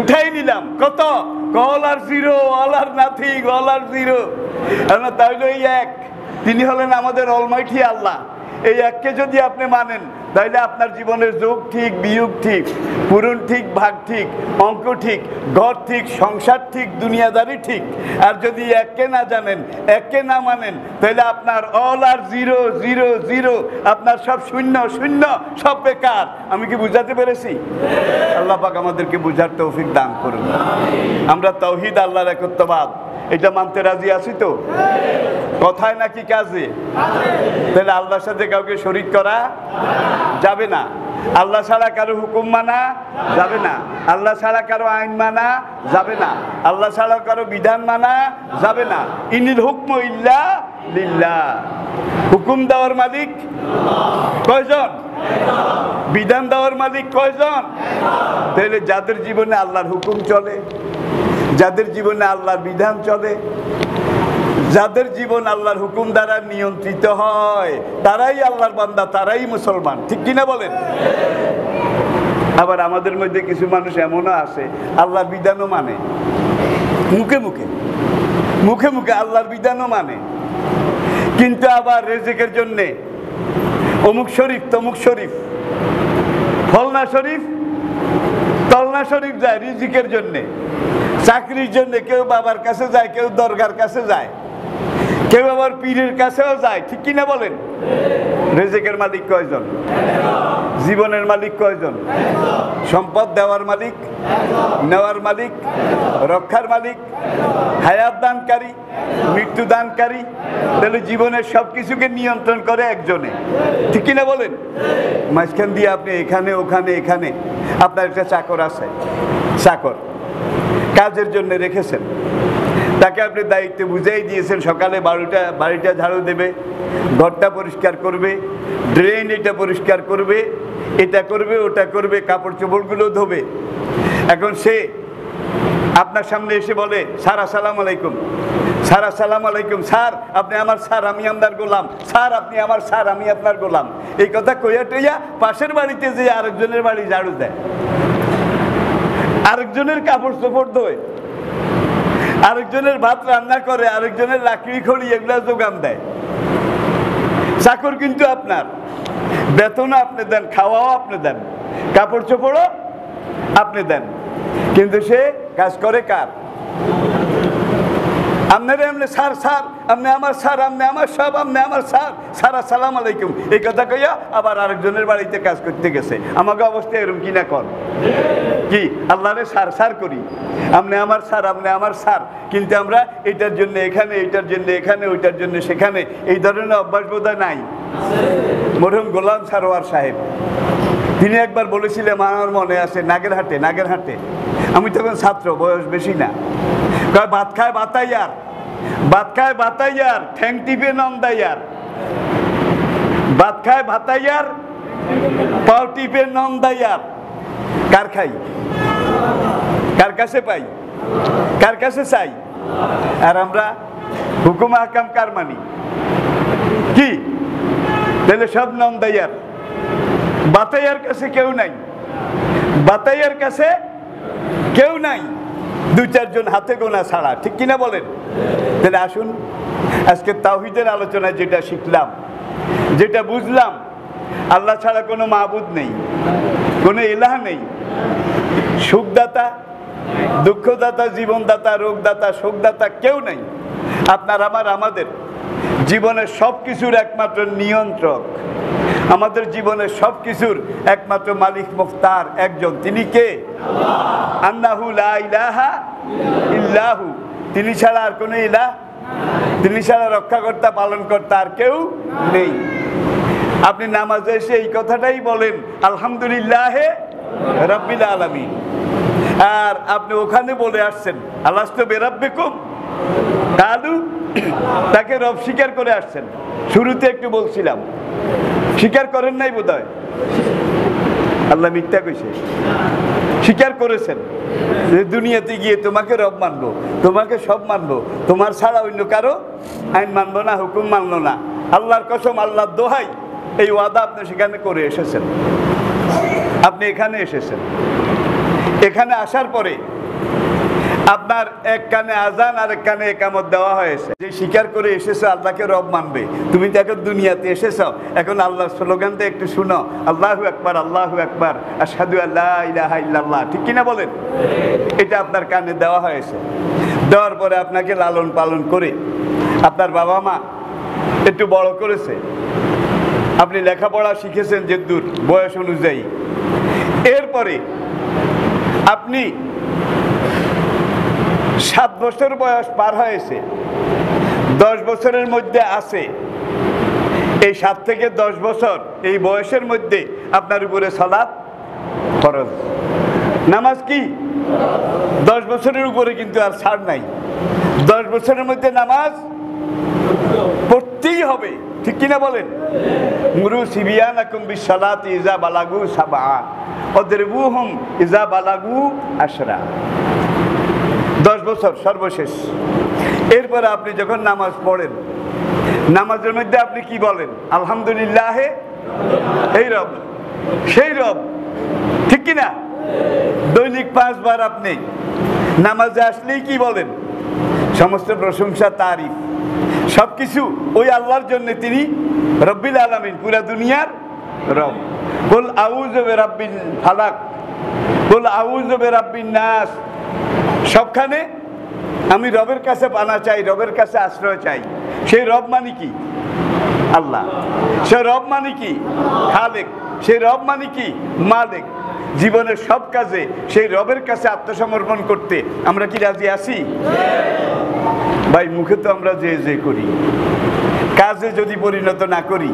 উঠাই নিলাম। কত? All are zero, all are nothing, all are zero. তাহলে এই এক, তিনি হলেন আমাদের অলমাইটি আল্লাহ। এই এককে যদি আপনি মানেন, তাহলে আপনার জীবনের যোগ ঠিক, বিয়োগ ঠিক, পূরণ ঠিক, ভাগ ঠিক, অঙ্ক ঠিক, ঘর ঠিক, সংসার ঠিক, দুনিয়াদারি ঠিক। আর যদি এককে না জানেন, এককে না মানেন, তাহলে আপনার all are zero, zero, zero, আপনার সব শূন্য, শূন্য, সব বেকার। আমি কি বুঝাতে পেরেছি? আল্লাহ পাক আমাদেরকে বুঝার তৌফিক দান করুন। আমরা তাওহীদ, আল্লাহর একত্ববাদ, এটা মানতে রাজি আছি তো? কথায় নাকি কাজে? তাহলে আল্লাহর সাথে কাউকে শরীক করা যাবে না, আল্লাহ ছাড়া কারো হুকুম মানা যাবে না, আল্লাহ ছাড়া কারো আইন মানা যাবে না, আল্লাহ ছাড়া কারো বিধান মানা যাবে না। ইনিল হুকমু ইল্লা লিল্লাহ, হুকুম দেওয়ার মালিক কয়জন? বিধান দেওয়ার মালিক কয়জন? তাহলে যাদের জীবনে আল্লাহর হুকুম চলে, যাদের জীবনে আল্লাহর বিধান চলে, যাদের জীবন আল্লাহর হুকুম দ্বারা নিয়ন্ত্রিত হয়, তারাই আল্লাহর বান্দা, তারাই মুসলমান। ঠিক কিনা বলেন? আবার আমাদের মধ্যে কিছু মানুষ এমনও আছে, আল্লাহর বিধানও মানে, মুখে মুখে মুখে মুখে আল্লাহর বিধানও মানে, কিন্তু আবার রেজেকের জন্যে অমুক শরীফ, তমুক শরীফ, ফলনা শরীফ, তলনা শরীফ যায় রিজিকের জন্যে, চাকরির জন্যে। কেউ বাবার কাছে যায়, কেউ দরগার কাছে যায়, কেউ আবার পীরের কাছেও যায়। ঠিক কিনা বলেন? রেজেকের মালিক কয়জন? জীবনের মালিক কয়জন? সম্পদ দেওয়ার মালিক, নেওয়ার মালিক, রক্ষার মালিক, হায়াত দানকারী, মৃত্যু দানকারী। তাহলে জীবনের সব কিছুকে নিয়ন্ত্রণ করে একজনে। ঠিক কিনা বলেন? মাঝখান দিয়ে আপনি এখানে ওখানে এখানে, আপনার একটা চাকর আছে, চাকর কাজের জন্য রেখেছেন, তাকে আপনি দায়িত্ব বুঝাই দিয়েছেন, সকালে বাড়িটা বাড়িটা ঝাড়ু দেবে, ঘরটা পরিষ্কার করবে, ড্রেন এটা পরিষ্কার করবে, এটা করবে, ওটা করবে, কাপড় চোপড়গুলো ধোবে। এখন সে আপনার সামনে এসে বলে, স্যার আসসালামু আলাইকুম, স্যার আসসালামু আলাইকুম, স্যার আপনি আমার স্যার, আমি আপনার গোলাম, স্যার আপনি আমার স্যার, আমি আপনার গোলাম। এই কথা কইয়া টইয়া পাশের বাড়িতে যে আরেকজনের বাড়ি ঝাড়ু দেয়, আরেকজনের কাপড় চোপড় ধোয়, আরেকজনের ভাত রান্না করে, আরেকজনের লাকড়ি খড়ি এগুলা যোগান দেয়। চাকর কিন্তু আপনার, বেতনও আপনি দেন, খাওয়াও আপনি দেন, কাপড় চোপড়ও আপনি দেন, কিন্তু সে কাজ করে কার? আপনারে আপনি স্যার স্যার, আপনি আমার স্যার, আপনি আমার সব, আপনি আমার স্যার, স্যার আসসালাম আলাইকুম এই কথা কইয়া আবার আরেকজনের বাড়িতে কাজ করতে গেছে। আমাকে অবস্থা এরকম কি না কর কি আল্লাহরে স্যার স্যার করি, আপনি আমার স্যার, আপনি আমার স্যার, কিন্তু আমরা এটার জন্য এখানে, এটার জন্য এখানে, ওইটার জন্য সেখানে। এই ধরনের অভ্যাস বোধহয় নাই। মরহুম গোলাম সারোয়ার সাহেব তিনি একবার বলেছিলেন, আমার মনে আছে, নাগেরহাটে, নাগেরহাটে আমি তখন ছাত্র, বয়স বেশি না, কয় ভাত খায় বাতাইয়ার, ভাত খায় বাতাইয়ার ঠ্যাং টিপে নন্দাইয়ার, ভাত খায় ভাতাইয়ার পাও টিপে নন্দাইয়ার। কার খাই, কার কাছে পাই, কার কাছে চাই? আর আমরা হুকুম আহকাম কার মানি? কি তাহলে সব নন্দাইয়ার, বাতাইয়ার কাছে কেউ নাই, বাতাইয়ার কাছে কেউ নাই, দু চারজন হাতে গোনা ছাড়া, ঠিক কিনা বলেন? তাহলে আসুন আজকে তাওহীদের আলোচনায় যেটা শিখলাম, যেটা বুঝলাম, আল্লাহ ছাড়া কোনো মাবুদ নেই, কোনো ইলাহ নেই, সুখদাতা, দুঃখদাতা, জীবনদাতা, রোগদাতা, শোকদাতা কেউ নেই। আপনার আমার আমাদের জীবনের সব কিছুর একমাত্র নিয়ন্ত্রক, আমাদের জীবনের সব কিছুর একমাত্র মালিক মুখতার একজন। তিনি কে? আল্লাহু লা ইলাহা ইল্লাহু, তিনি ছাড়া আর কোনো ইলাহ, তিনি ছাড়া রক্ষাকর্তা, পালনকর্তা আর কেউ নেই। আপনি নামাজে এসে এই কথাটাই বলেন, আলহামদুলিল্লাহ রাব্বিল আলামিন, আর আপনি ওখানে বলে আসছেন আলাস্তু বিরাব্বিকুম, তালু, তাকে রব স্বীকার করে আসছেন। শুরুতে একটু বলছিলাম, স্বীকার করেন নাই বোধহয়, আল্লাহ মিথ্যা কইছে। স্বীকার করেছেন যে দুনিয়াতে গিয়ে তোমাকে রব মানবো, তোমাকে সব মানবো, তোমার ছাড়া অন্য কারো আইন মানবো না, হুকুম মানবো না, আল্লাহর কসম, আল্লাহর দোহাই। এই ওয়াদা আপনি সেখানে করে এসেছেন, আপনি এখানে এসেছেন। এখানে আসার পরে আপনার এক কানে আজান আর এক কানে একামত দেওয়া হয়েছে। যে স্বীকার করে এসেছো আল্লাহকে রব মানবে, তুমি তো এখন দুনিয়াতে এসেছ, এখন আল্লাহর স্লোগানটা একটু শুনো, আল্লাহু আকবার, আল্লাহু আকবার, আশহাদু আল্লা ইলাহা ইল্লাল্লাহ, ঠিক কিনা বলেন? এটা আপনার কানে দেওয়া হয়েছে। দেওয়ার পরে আপনাকে লালন পালন করে আপনার বাবা মা একটু বড় করেছে, আপনি লেখাপড়া শিখেছেন যে দূর বয়স অনুযায়ী। এরপরে আপনি সাত বছর বয়স পার হয়েছে, দশ বছরের মধ্যে আছে। এই সাত থেকে দশ বছর এই বয়সের মধ্যে আপনার উপরে সালাত ফরজ, নামাজ কি দশ বছরের উপরে কিন্তু আর ছাড় নাই, দশ বছরের মধ্যে নামাজ পড়তেই হবে, ঠিক কিনা বলেন? মুরু সিবিয়ানাকুম বিসসালাত ইজা বালাগু সাবা ওয়াদরিবুহুম ইজা বালাগু আশরা, দশ বছর সর্বশেষ। এরপরে আপনি যখন নামাজ পড়েন, নামাজের মধ্যে আপনি কি বলেন? আলহামদুলিল্লাহ, এই রব, সেই রব, ঠিক কিনা? দৈনিক পাঁচবার আপনি নামাজে আসলেই কি বলেন? সমস্ত প্রশংসা, তারিফ, সব কিছু ওই আল্লাহর জন্য, তিনি রব্বিল আলামিন, পুরা দুনিয়ার রব। কুল আউযু বিরাব্বিল ফালাক, কুল আউযু বিরাব্বিন নাস, সবখানে আমি রবের কাছে পানা চাই, রবের কাছে আশ্রয় চাই। সেই রব মানে কি? আল্লাহ। সে রব মানে কি? খালেক। সেই রব মানে কি? মালিক। জীবনের সব কাজে সেই রবের কাছে আত্মসমর্পণ করতে আমরা কি রাজি আছি? ভাই, মুখে তো আমরা যে যে করি, কাজে যদি পরিণত না করি,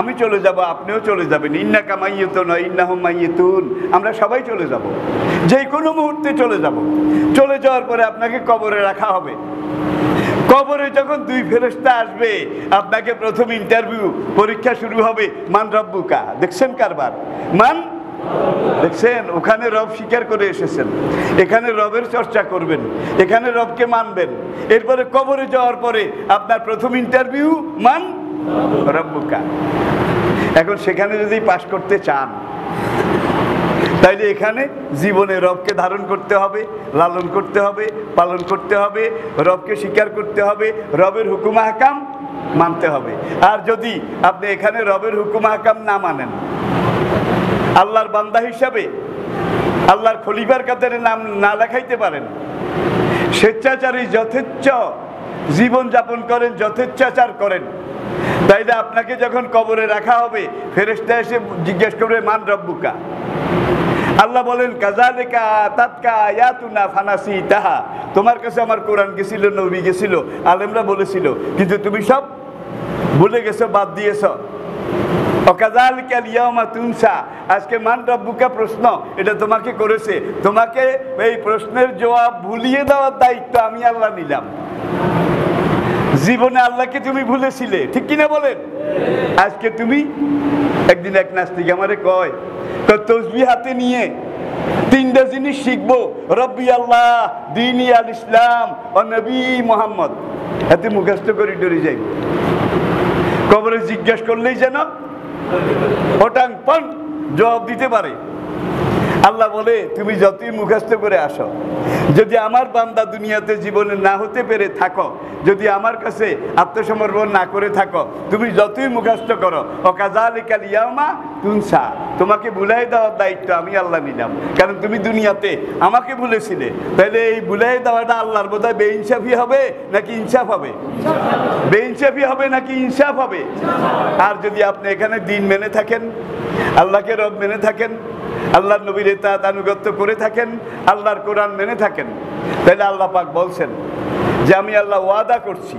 আমি চলে যাব, আপনিও চলে যাবেন। ইন্না কামাইয়ত নয়, ইন্না হুমাইয়তুন, আমরা সবাই চলে যাব, যে কোনো মুহূর্তে চলে যাব। চলে যাওয়ার পরে আপনাকে কবরে রাখা হবে। কবরে যখন দুই ফেরেশতা আসবে, আপনাকে প্রথম ইন্টারভিউ, পরীক্ষা শুরু হবে, মান রব্বুকা, দেখছেন কারবার, মান দেখছেন। ওখানে রব স্বীকার করে এসেছেন, এখানে রবের চর্চা করবেন, এখানে রবকে মানবেন। এরপরে কবরে যাওয়ার পরে আপনার প্রথম ইন্টারভিউ মান রব্বুকা। এখন সেখানে যদি পাশ করতে চান তাহলে এখানে জীবনে রবকে ধারণ করতে হবে, লালন করতে হবে, পালন করতে হবে, রবকে স্বীকার করতে হবে, রবের হুকুম আহকাম মানতে হবে। আর যদি আপনি এখানে রবের হুকুম আহকাম না মানেন, আল্লাহর বান্দা হিসাবে আল্লাহর খলিফার কাতারে নাম না লেখাইতে পারেন, স্বেচ্ছাচারী যথেচ্ছ জীবনযাপন করেন, যথেচ্ছাচার করেন, তাইলে আপনাকে যখন কবরে রাখা হবে ফেরেশতা এসে জিজ্ঞেস করবে মান রব্বুকা। আল্লাহ বলেন কাযালিকা আতাতকা আয়াতুনা ফানাসিতাহা, তোমার কাছে আমার কোরআন গেছিল, নবী গেছিল, আলেমরা বলেছিল, কিন্তু তুমি সব ভুলে গেছো, বাদ দিয়েছো। অকাযালিকা ইয়াউমা তুনসা, আজকে মান রব্বুকা প্রশ্ন এটা তোমাকে করেছে, তোমাকে এই প্রশ্নের জবাব ভুলিয়ে দেওয়ার দায়িত্ব আমি আল্লাহ নিলাম। জীবনে আল্লাহকে তুমি ভুলেছিলে, ঠিক কিনা বলেন? আজকে তুমি একদিন এক নাস্তিক আমারে কয় তো তসবিহ হাতে নিয়ে তিনটা জিনিস শিখবো, রব্বি আল্লাহ, দীন আল ইসলাম ও নবী মুহাম্মদ, এতে মুখস্থ করে ডরে যাই। কবরে জিজ্ঞাসা করলেই যেন ওটাং পং জবাব দিতে পারে। আল্লাহ বলে তুমি যতই মুখস্থ করে আসো, যদি আমার বান্দা দুনিয়াতে জীবনে না হতে পেরে থাকো, যদি আমার কাছে আত্মসমর্পণ না করে থাকো, তুমি যতই মুখস্থ করো, অকাযালিকা ইয়াউমা তুনসা, তোমাকে ভুলাই দেওয়ার দায়িত্ব আমি আল্লাহ নিলাম। কারণ তুমি দুনিয়াতে আমাকে ভুলেছিলে, তাহলে এই ভুলাই দেওয়াটা আল্লাহর বোধহয় বেইনসাফি হবে নাকি ইনসাফ হবে? বেইনসাফি হবে নাকি ইনসাফ হবে? আর যদি আপনি এখানে দিন মেনে থাকেন, আল্লাহকে রব মেনে থাকেন, আল্লাহর নবীর ইতাআত আনুগত্য করে থাকেন, আল্লাহর কোরআন মেনে থাকেন, তাহলে আল্লাহ পাক বলছেন যে আমি আল্লাহ ওয়াদা করছি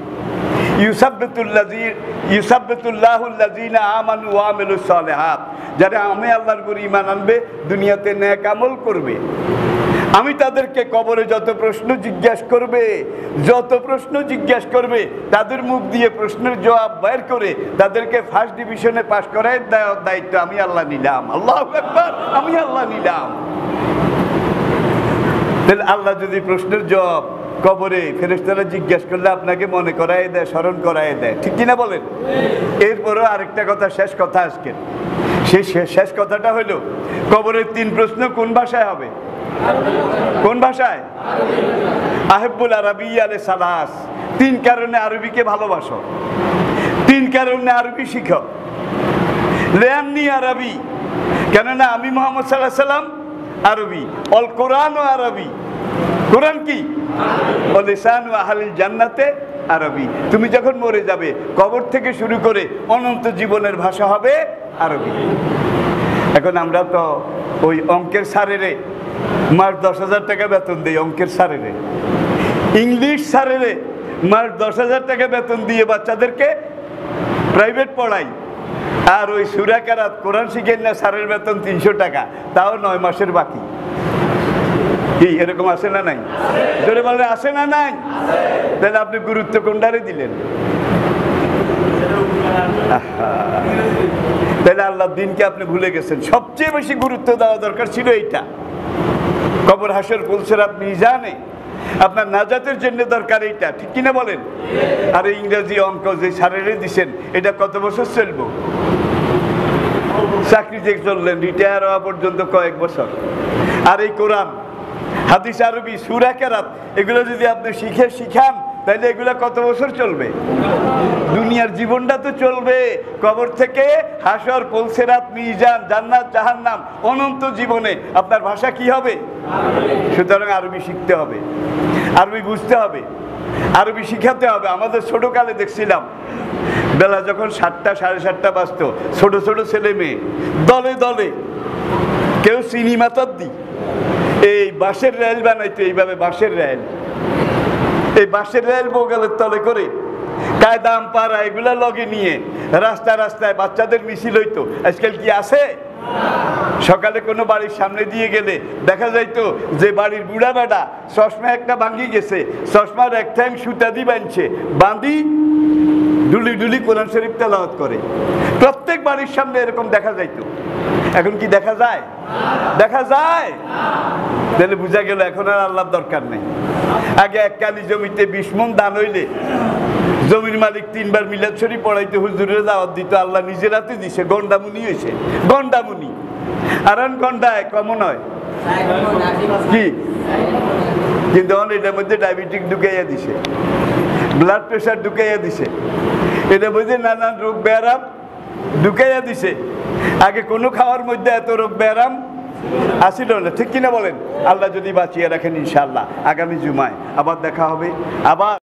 ইউসাব্বিতুল্লাহুল্লাযীনা আমানু ওয়া আমিলুস সালিহাত, যারা আমি আল্লাহর উপর ঈমান আনবে, দুনিয়াতে নেক আমল করবে, আমি তাদেরকে কবরে যত প্রশ্ন জিজ্ঞাসা করবে, যত প্রশ্ন জিজ্ঞাসা করবে তাদের মুখ দিয়ে প্রশ্নের জবাব বের করে তাদেরকে ফার্স্ট ডিভিশনে পাস করায় দেওয়ার দায়িত্ব আমি আল্লাহ নিলাম। আল্লাহু আকবার, আমি আল্লাহ নিলাম। তাহলে আল্লাহ যদি প্রশ্নের জবাব কবরে ফেরেশতারা জিজ্ঞাসা করলে আপনাকে মনে করায় দেয়, স্মরণ করায় দেয়, ঠিক কিনা বলেন? এরপরও আরেকটা কথা, শেষ কথা আজকের, সেই শেষ কথাটা হলো কবরের তিন প্রশ্ন কোন ভাষায় হবে? কোন ভাষায়? আহেব্বুল আরবিয়া লে সালাস, তিন কারণে আরবিকে ভালোবাসো, তিন কারণে আরবি শিখো। লিআন্নী আরবি, কেননা আমি মুহাম্মদ সাল্লাল্লাহু আলাইহি সাল্লাম আরবি। অল কোরআন ও আরবি, কোরআন কি? ও লিসান ও আহলিল জান্নাতে আরবি। তুমি যখন মরে যাবে কবর থেকে শুরু করে অনন্ত জীবনের ভাষা হবে আরবি। এখন আমরা তো ওই অঙ্কের সারেরে মাস দশ হাজার টাকা বেতন দিই, অঙ্কের সারেরে, ইংলিশ সারেরে মাস দশ হাজার টাকা বেতন দিয়ে বাচ্চাদেরকে প্রাইভেট পড়াই, আর ওই সুরাকারাত কোরআন শিখেন না, সারের বেতন তিনশো টাকা, তাও নয় মাসের বাকি। কি এরকম আসে না নাই? জোরে বলেন আসে না নাই? তাহলে আপনি গুরুত্ব কোনটারে দিলেন? তাহলে আল্লাহর দিনকে আপনি ভুলে গেছেন। সবচেয়ে বেশি গুরুত্ব দেওয়া দরকার ছিল এইটা। কবর, হাসর, ফুলসিরাত, মিজানে আপনার নাজাতের জন্য দরকার এইটা, ঠিক কিনা বলেন? আর ইংরেজি, অঙ্ক যে সারেরে দিচ্ছেন এটা কত বছর চলবো? চাকরিতে চললেন রিটায়ার হওয়া পর্যন্ত কয়েক বছর। আর এই কোরআন, হাদিস, আরবি, সূরা, কেরাত এগুলো যদি আপনি শিখে শিখান তাহলে এগুলো কত বছর চলবে? দুনিয়ার জীবনটা তো চলবে, কবর থেকে হাসর, ফুলসিরাত, মিজান, জান্নাত, জাহান্নাম, অনন্ত জীবনে আপনার ভাষা কি হবে? সুতরাং আরবি শিখতে হবে, আরবি বুঝতে হবে, আরবি শিখাতে হবে। আমাদের ছোটোকালে দেখছিলাম বেলা যখন সাতটা সাড়ে সাতটা বাজতো, ছোটো ছোটো ছেলে মেয়ে দলে দলে, কেউ চিনি মাতার দি এই বাঁশের রেল বানাইতো, এইভাবে বাঁশের রেল, এই বাঁশের রেল বগালের তলে করে কায়দাম পাড়া এগুলা লগে নিয়ে রাস্তা রাস্তায় বাচ্চাদের মিছিল হইতো। আজকাল কি আছে? সকালে কোনো বাড়ির সামনে দিয়ে গেলে দেখা যাইতো যে বাড়ির বুড়া বেটা চশমা একটা ভাঙি গেছে, চশমার এক ঠ্যাং সুতা দিয়ে বাঁধছে, বাঁধি ডুলি ডুলি কোরআন শরীফ তেলাওয়াত করে, প্রত্যেক বাড়ির সামনে এরকম দেখা যাইতো। এখন কি দেখা যায়? দেখা যায়। তাহলে বোঝা গেল এখন আর আল্লাহর দরকার নেই, आगे एक काली जमीते बीस मन दान हईले जमिर मालिक तीन बार मिलाद शरीफ पढ़ाइते हुजुरे दावत दित आल्लाह निजे राते दिसे गंडामुनि हইছে गंडामुनि আরন গন্ডায় কেমন হয় কি কিন্তু এটার মধ্যে ডায়াবেটিক ঢুকাইয়া দিছে ব্লাড প্রেসার ঢুকাইয়া দিছে এটার মধ্যে নানান রোগ ব্যারাম ঢুকাইয়া দিছে আগে কোনো খাওয়ার মধ্যে এত রোগ ব্যারাম আসিল না ঠিক কিনা বলেন আল্লাহ যদি বাঁচিয়ে রাখেন ইনশাআল্লাহ আগামী জুমায় আবার দেখা হবে আবার।